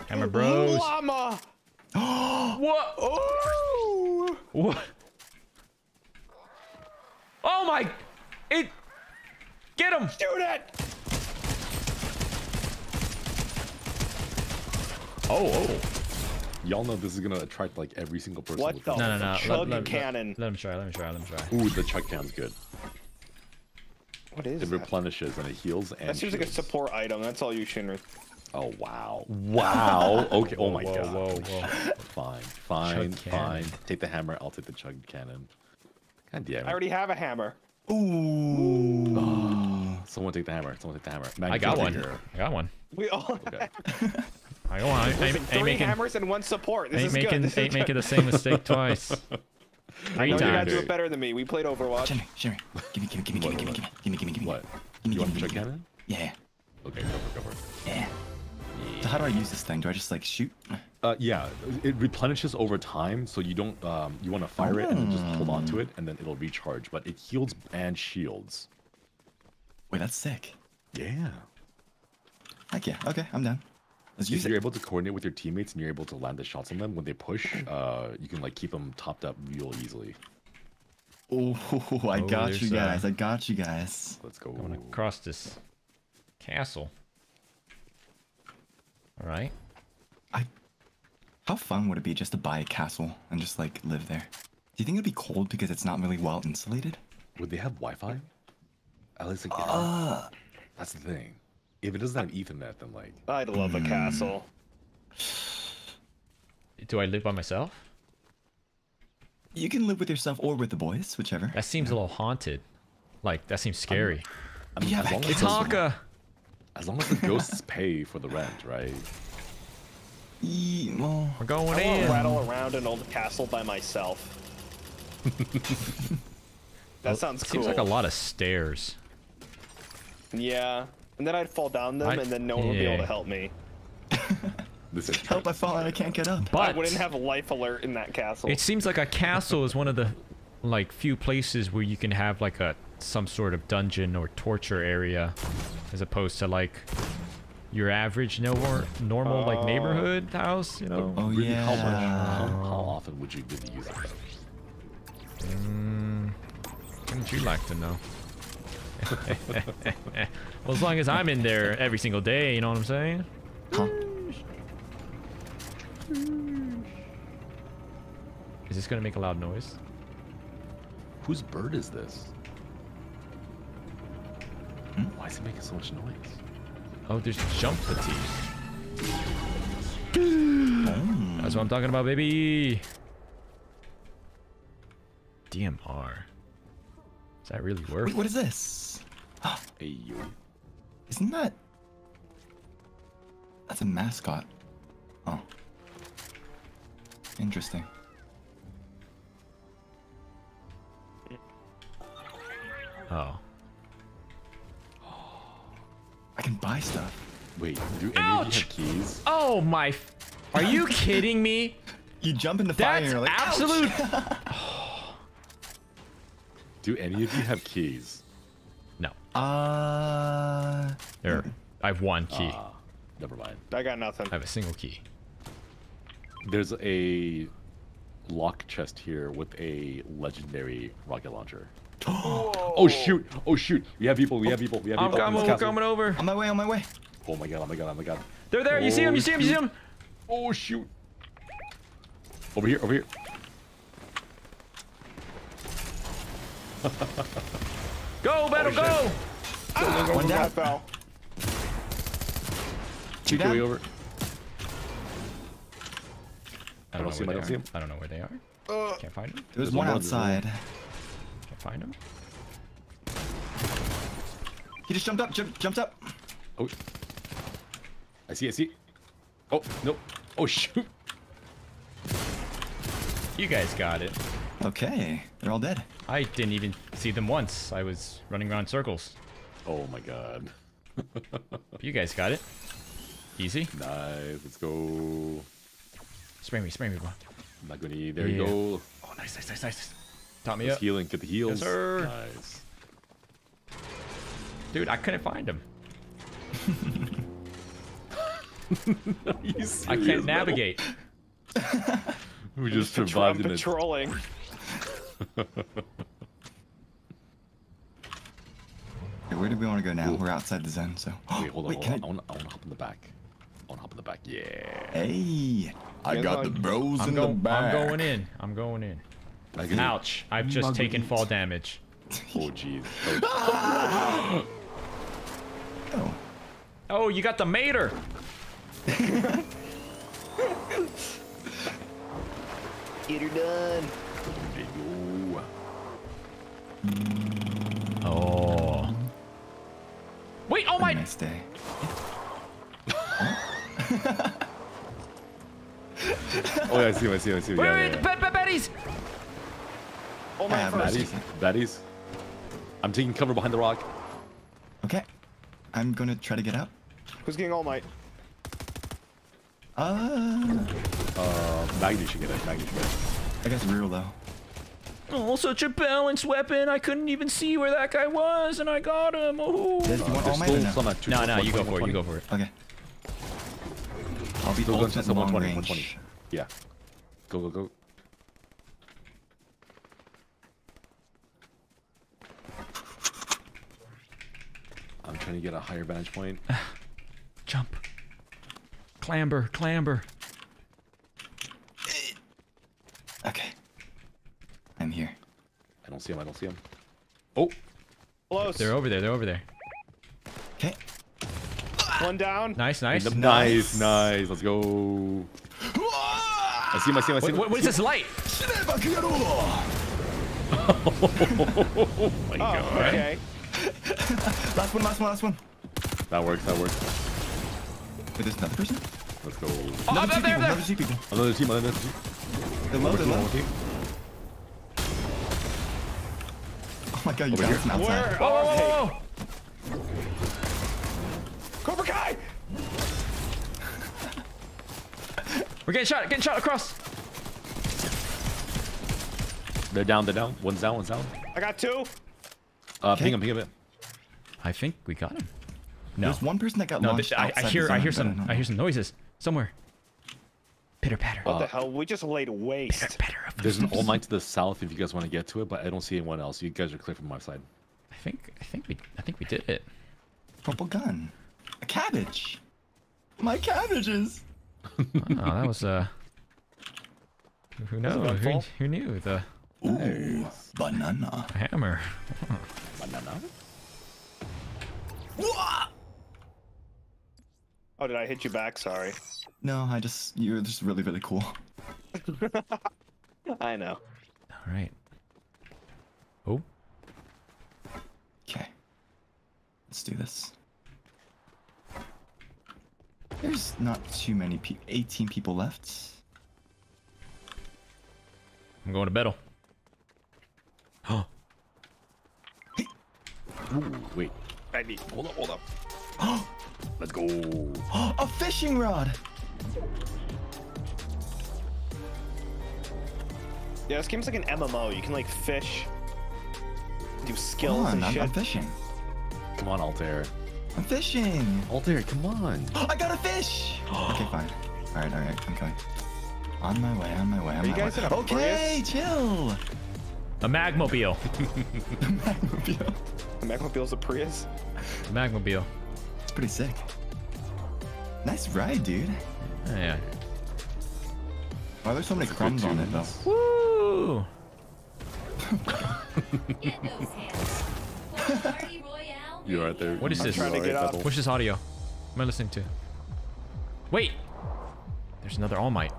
Hammer bros. Llama. What? Oh. What? Oh my! It. Get him! Shoot it! Oh. oh. Y'all know this is gonna attract like every single person. What the? No, no, no. Chug let, cannon. Let, let him try. Let him try. Let him try. Ooh, the chug cannon's good. What is it? It replenishes and it heals and. That seems like a support item. That's all you, Shinri. Oh wow! Wow! Okay. Oh my whoa, god. Whoa, whoa, whoa. Fine, fine, fine. Take the hammer. I'll take the chug cannon. God damn it! I already have a hammer. Ooh. Ooh. Oh. Someone take the hammer. Someone take the hammer. Maggie, I got one. Here. I got one. We all. Okay. I go on. Listen, ain't, three ain't making, hammers and one support. This ain't is making, good. This ain't is making the same mistake twice. I know you guys do it better than me. We played Overwatch. Shinri, Shinri, give me, give me, give me, give me, give me, give me, give me, give me. What? You want to check that in? Yeah. Okay, cover, cover. Yeah. So how do I use this thing? Do I just like shoot? Uh, yeah, it replenishes over time, so you don't. Um, you want to fire oh. it and then just hold on to it, and then it'll recharge. But it heals and shields. Wait, that's sick. Yeah. Heck yeah. Okay, I'm done. Let's use it. If you're able to coordinate with your teammates and you're able to land the shots on them when they push, uh, you can like keep them topped up real easily. Oh, I oh, got you guys. Uh, I got you guys. Let's go. Going across this castle. All right. I. How fun would it be just to buy a castle and just like live there? Do you think it'd be cold because it's not really well insulated? Would they have Wi-Fi? At least like. Uh, that's the thing. If it doesn't have Ethernet, then like. I'd love mm. a castle. Do I live by myself? You can live with yourself or with the boys, whichever. That seems yeah. a little haunted. Like, that seems scary. I mean, yeah, as long as it's Hawkeye! As long as the ghosts pay for the rent, right? E well, We're going I in. I rattle around an old castle by myself. that well, sounds cool. Seems like a lot of stairs. Yeah. And then I'd fall down them, I, and then no one yeah. would be able to help me. Help, I fall and I can't get up. But I wouldn't have a life alert in that castle. It seems like a castle is one of the like few places where you can have like a some sort of dungeon or torture area as opposed to like your average no normal uh, like neighborhood house, you know. Oh really, yeah. How, much, how, how often would you really use it? Mm, wouldn't you like to know? Well, as long as I'm in there every single day, you know what I'm saying? Huh? Is this gonna make a loud noise? Whose bird is this? Hmm? Why is it making so much noise? Oh, there's jump fatigue. Oh. That's what I'm talking about, baby. D M R. Does that really work? Wait, what is this? Hey, you. Isn't that? That's a mascot. Oh. Interesting. Oh. I can buy stuff. Wait, do any of you have keys? Oh my! F are you kidding me? You jump in the fire. That's and you're like, absolute. oh. Do any of you have keys? No. Uh. There. I have one key. Uh, never mind. I got nothing. I have a single key. There's a lock chest here with a legendary rocket launcher. Oh shoot! Oh shoot! We have people! We have people! We have people! I'm coming, coming over! On my way! On my way! Oh my god! Oh my god! Oh my god! They're there! You oh, see them! You see them! You see them! Oh shoot! Over here! Over here! Go, Battle! Oh, go! Ah, one down. Fell. Two down. Over. I don't, I don't see, him, I don't see him. I don't know where they are. Uh, Can't find them. There's, There's one, one outside. Room. Can't find him. He just jumped up. Jump, jumped up. Oh. I see. I see. Oh no. Oh shoot. You guys got it. Okay. They're all dead. I didn't even see them once. I was running around in circles. Oh my god. You guys got it. Easy. Nice. Let's go. Spray me, spray me, bro. Magni, there yeah. you go. Oh, nice, nice, nice, nice. Top me Let's up. Healing, get the heals. Yes, sir. Nice. Dude, I couldn't find him. serious, I can't no? navigate. we just I'm survived in patrolling. Hey, where do we want to go now? Ooh. We're outside the zone, so. Wait, hold on, Wait, hold on. I, I want to hop in the back. I want to hop in the back. Yeah. Hey. I yeah, got the bros I'm in go, the back. I'm going in. I'm going in. Magni. Ouch. I've just Magni. taken fall damage. Oh, jeez. Oh. oh. oh, you got the mater. Get her done. Oh. Wait, oh my. Nice day. oh, yeah, I see him, I see him, I see him. Wait, yeah, wait, yeah, yeah. baddies! Oh my god, baddies. Baddies. I'm taking cover behind the rock. Okay. I'm gonna try to get out. Who's getting All Might? Uh, uh Magni should get it. Magni should get it. I guess real though. Oh, such a balanced weapon. I couldn't even see where that guy was, and I got him. Oh. There's uh, all might no? No, no, no, you go for it. You go for it. Okay. I'll be still going to the one twenty. Yeah. Go, go, go. I'm trying to get a higher vantage point. Jump. Clamber, clamber. Okay. I'm here. I don't see him, I don't see him. Oh! Close. They're over there, they're over there. Okay. One down. Nice, nice. Nice, nice. nice. Let's go. I see him, I see him, I see him. What, what is this light? Oh my god. Oh, okay. Last one, last one, last one. That works, that works. Wait, there's another person? Let's go. Oh, another, I'm out there, people, there. another two people. Another team, another team. They're low, they're low. Oh my god, you guys from outside. Whoa, whoa, whoa, whoa. Cobra Kai! We're getting shot, getting shot across. They're down, they're down. One's down, one's down. I got two. Uh, ping him, ping him in. I think we got him. No. There's one person that got no, launched. I, I hear, I hear some, I, I hear some noises somewhere. Pitter patter. What uh, the hell? We just laid waste. Pitter, patter up There's an All Might to the south if you guys want to get to it, but I don't see anyone else. You guys are clear from my side. I think, I think we, I think we did it. Purple gun, a cabbage. My cabbages. Oh, that was uh. Who knows? Who, who knew the? Ooh, nice. Banana. Hammer. Oh. Banana. Whoa! Oh, did I hit you back? Sorry. No, I just, you're just really, really cool. I know. All right. Oh. Okay. Let's do this. There's not too many people, eighteen people left. I'm going to battle. Huh. Ooh, wait. I need, hold up, hold up. Oh. Let's go. A fishing rod. Yeah, this game's like an M M O. You can like fish, do skills come on, and I'm, shit. I'm fishing. Come on, Altair. I'm fishing. Altair, come on. I got a fish. Okay, fine. All right, all right, I'm coming. On my way, on my way, on Are my you guys way. Okay, chill. A Magmobile. A Magmobile. A Magmobile's a Prius? A Magmobile. It's pretty sick. Nice ride, dude. Oh, yeah. Why wow, there's so many crumbs on it, though? Woo! You're right there. What is I'm this? Trying to get up. What's this audio? What am I listening to? Wait! There's another All Might.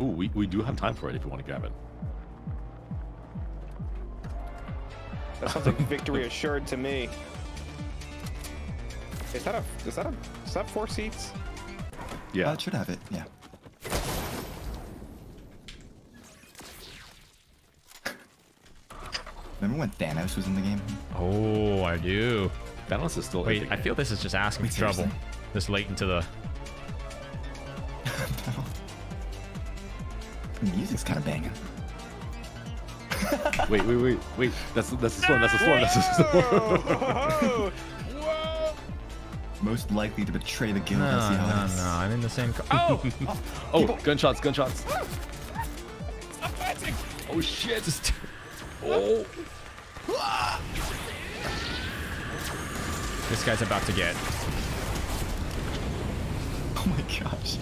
Ooh, we, we do have time for it if you want to grab it. That sounds like victory assured to me. Is that a, is that a, is that four seats? Yeah. Uh, it should have it, yeah. Remember when Thanos was in the game? Oh, I do. Thanos is still Wait, I feel this is just asking Wait, for seriously? trouble. This late into the... The music's kind of banging. Wait, wait, wait, wait. That's that's the storm. That's the storm. That's the storm. Most likely to betray the guild. No, no, no. I'm in the same. Co oh, oh, people. gunshots, gunshots. Stop fighting. Oh shit. Oh. This guy's about to get. Oh my gosh.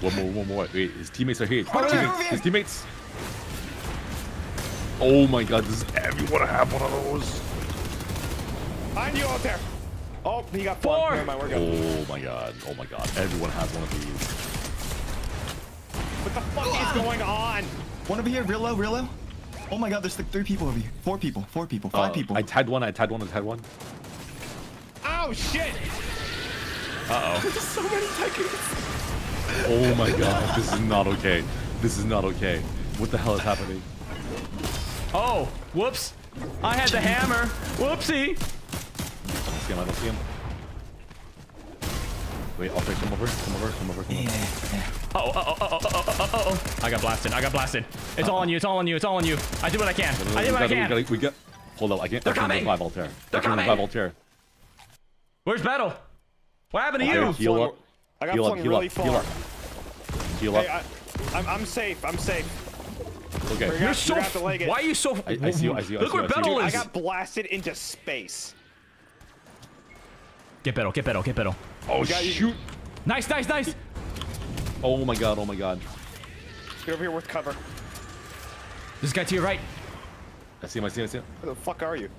One more, one more. Wait, his teammates are here. Oh, his, teammates. his teammates. Oh my god, does everyone have one of those? Find you out there. Oh, he got four. Never mind, we're good. Oh my god. Oh my god. Everyone has one of these. What the fuck ah. is going on? One over here, real low, real low. Oh my god, there's like three people over here. Four people, four people, five uh, people. I tagged one, I tagged one, I tagged one. Oh shit. Uh oh. There's so many taggers. Oh my god, this is not okay. This is not okay. What the hell is happening? Oh, whoops. I had the hammer. Whoopsie. I don't see him, I don't see him. Wait, I'll take come over, come over, come over, come over. Yeah, yeah. Oh, oh, oh, oh, oh, oh, oh, oh, oh. I got blasted, I got blasted. It's uh-oh. all on you, it's all on you, it's all on you. I did what I can, no, no, no, I did what gotta, I can. We gotta, we gotta, hold up, I can't. They're I can coming. Revive Altair. They're I can coming. Revive Altair. Where's Battle? What happened to oh, you? Heal up. I got heal up, heal really up, far. heal up. Heal up. Hey, I, I'm, I'm safe, I'm safe. Okay. You're, you're so. You're why are you so? I, I see you. I see you. Look I see, where Betto is. I got blasted into space. Get Betto. Get Betto. Get Betto. Oh shoot! Nice, nice, nice. Oh my god. Oh my god. Get over here with cover. This guy to your right. I see him. I see him. I see him. Where the fuck are you?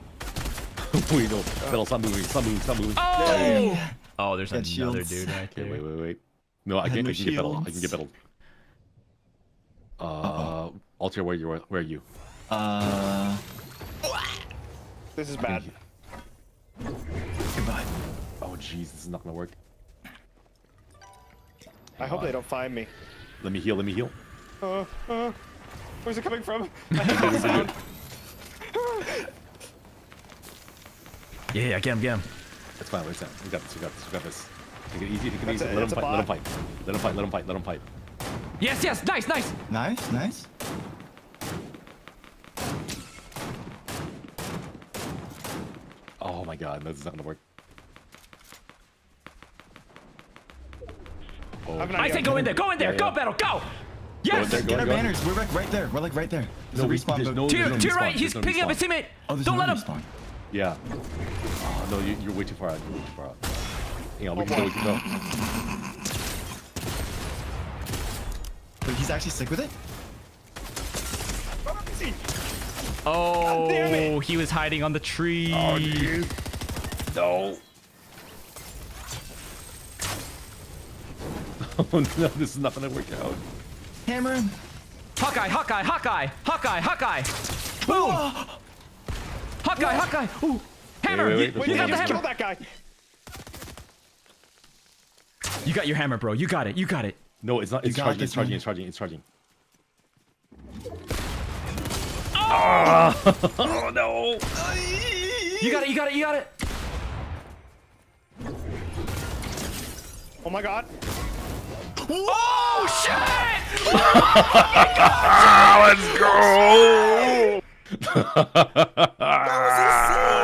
Wait, no. Betto, stop moving. Stop moving. Stop moving. Oh. Oh, there's another shields. dude right there. Okay, wait, wait, wait. No, I can't. I can get Betto. I can get Betto. Uh. Uh-oh. Altair, where you where, where are you? Uh This is bad. Goodbye. Oh jeez, this is not gonna work. Hang I on. hope they don't find me. Let me heal, let me heal. Uh, uh, where's it coming from? Yeah, I get him, get him. That's fine, where's that? We got this, we got this, we got this. Take it easy, take it that's easy. A, let, him fight, let him fight, let him fight, let him fight, let him fight. Yes, yes, nice, nice. Nice, nice. Oh my god, this is not gonna work. Oh. I say go in there, go in there, yeah, go yeah. Battle, go! Yes! Go there, go Get our go banners, we're like right there, we're like right there. There's no, a respawn. There's no, there's no to your right, he's no picking respawn. up his teammate! Oh, Don't no let him! Respawn. Yeah. Oh no, you, you're way too far out, you're way too far out. Hang on, we can go, we can go. Wait, he's actually sick with it? Oh, he was hiding on the tree. Oh, dude. No. Oh, no, this is not going to work out. Hammer him. Hawkeye, Hawkeye, Hawkeye, Hawkeye, Hawkeye. Boom. Oh. Hawkeye, what? Hawkeye. Ooh. Hammer. Wait, wait, wait, you, wait, you got the hammer. Kill that guy. You got your hammer, bro. You got it. You got it. No, it's not. It's charging. It's charging. It's charging. It's charging. Oh. Oh no! You got it! You got it! You got it! Oh my god! Oh shit! Oh my god! Let's go! That was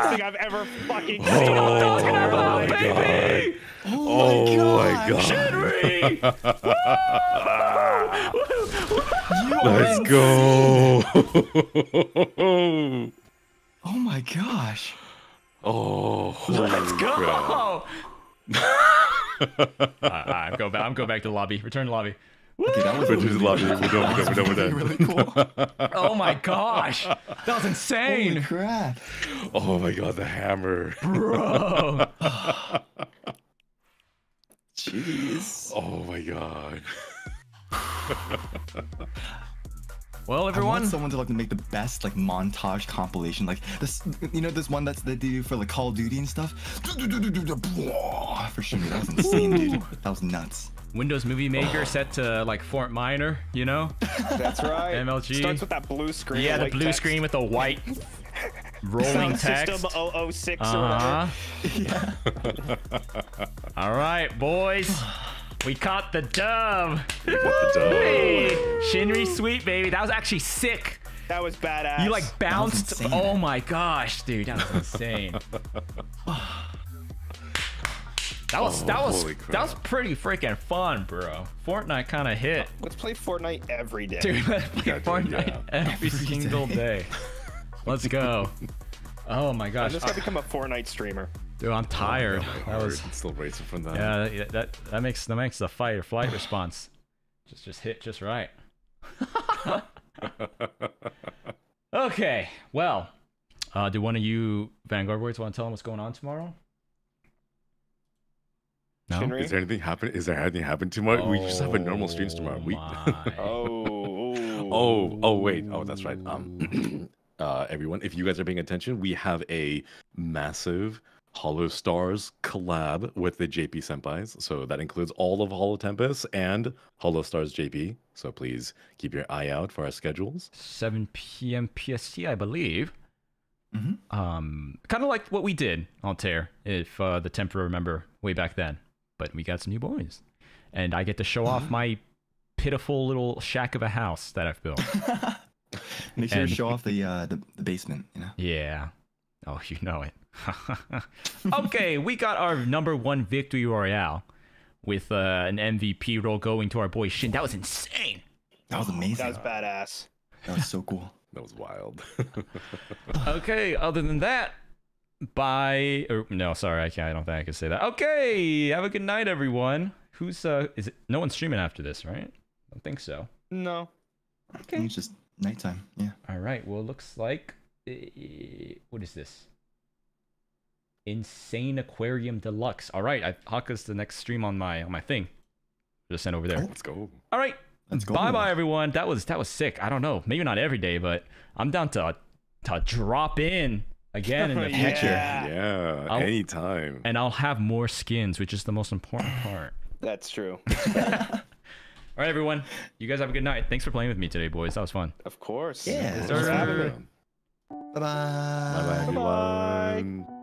insane! I've ever fucking seen. Oh, oh, my, baby. God. oh, oh my god! Shinri! Woo! Woo! Woo! Let's go! Oh my gosh! Oh! Let's go! Alright, right, I'm going back. I'm going back to the lobby. Return to the lobby. Okay, that was really lobby. We're done. We're done. We're done. Really cool. Oh my gosh! That was insane! Holy crap! Oh my god, the hammer, bro! Jeez! Oh my god! Well, everyone, I want someone to like make the best like montage compilation, like this. You know, this one that's they do for like Call of Duty and stuff. For sure, that was insane, dude. That was nuts. Windows Movie Maker oh. set to like Fort Minor, you know. That's right. M L G starts with that blue screen. Yeah, the blue text. screen with the white rolling text. System oh oh six uh-huh. or whatever. Yeah. All right, boys. We caught the dub. We caught the dub. Hey, Shinri, sweet baby. That was actually sick. That was badass. You like bounced. Oh my gosh, dude, that was insane. That was oh, that was that was pretty freaking fun, bro. Fortnite kind of hit. Let's play Fortnite every day. Dude, let's play yeah, Fortnite yeah. every, every single day. day. Let's go. Oh my gosh. I just gotta become a Fortnite streamer. Dude, I'm tired. Oh, that was still racing from that. Yeah, that, that that makes that makes the fight or flight response just just hit just right. Okay, well, uh, do one of you Vanguard boys want to tell them what's going on tomorrow? No. Shinri? Is there anything happen? Is there anything happen tomorrow? Oh, we just have a normal streams tomorrow. We. oh. Oh. Oh wait. Oh, that's right. Um, uh, everyone, if you guys are paying attention, we have a massive HOLOSTARS collab with the J P senpais. So that includes all of Holo Tempest and HOLOSTARS J P. So please keep your eye out for our schedules. seven p m P S T, I believe. Mm-hmm. Um, kind of like what we did, Altair, if uh, the Temper remember way back then. but we got some new boys, and I get to show mm-hmm. off my pitiful little shack of a house that I've built. Make sure and, to show off the, uh, the the basement, you know. Yeah. Oh, you know it. Okay, we got our number one victory royale with uh, an M V P role going to our boy Shin. That was insane. That was amazing. That was badass. That was so cool. That was wild. Okay, other than that, bye. Or, no, sorry, I can't. I don't think I can say that. Okay, have a good night, everyone. Who's uh? Is it? No one's streaming after this, right? I don't think so. No. Okay. It's just nighttime. Yeah. All right. Well, it looks like uh, what is this? Insane Aquarium Deluxe. All right, I, Hawkeye's the next stream on my on my thing. Just sent over there. Let's go. All right. Let's go. Bye bye, everyone. That was that was sick. I don't know. Maybe not every day, but I'm down to to drop in again in the yeah. future. Yeah, I'll, anytime. And I'll have more skins, which is the most important part. That's true. All right, everyone. You guys have a good night. Thanks for playing with me today, boys. That was fun. Of course. Yeah. Bye bye. Bye bye, everyone.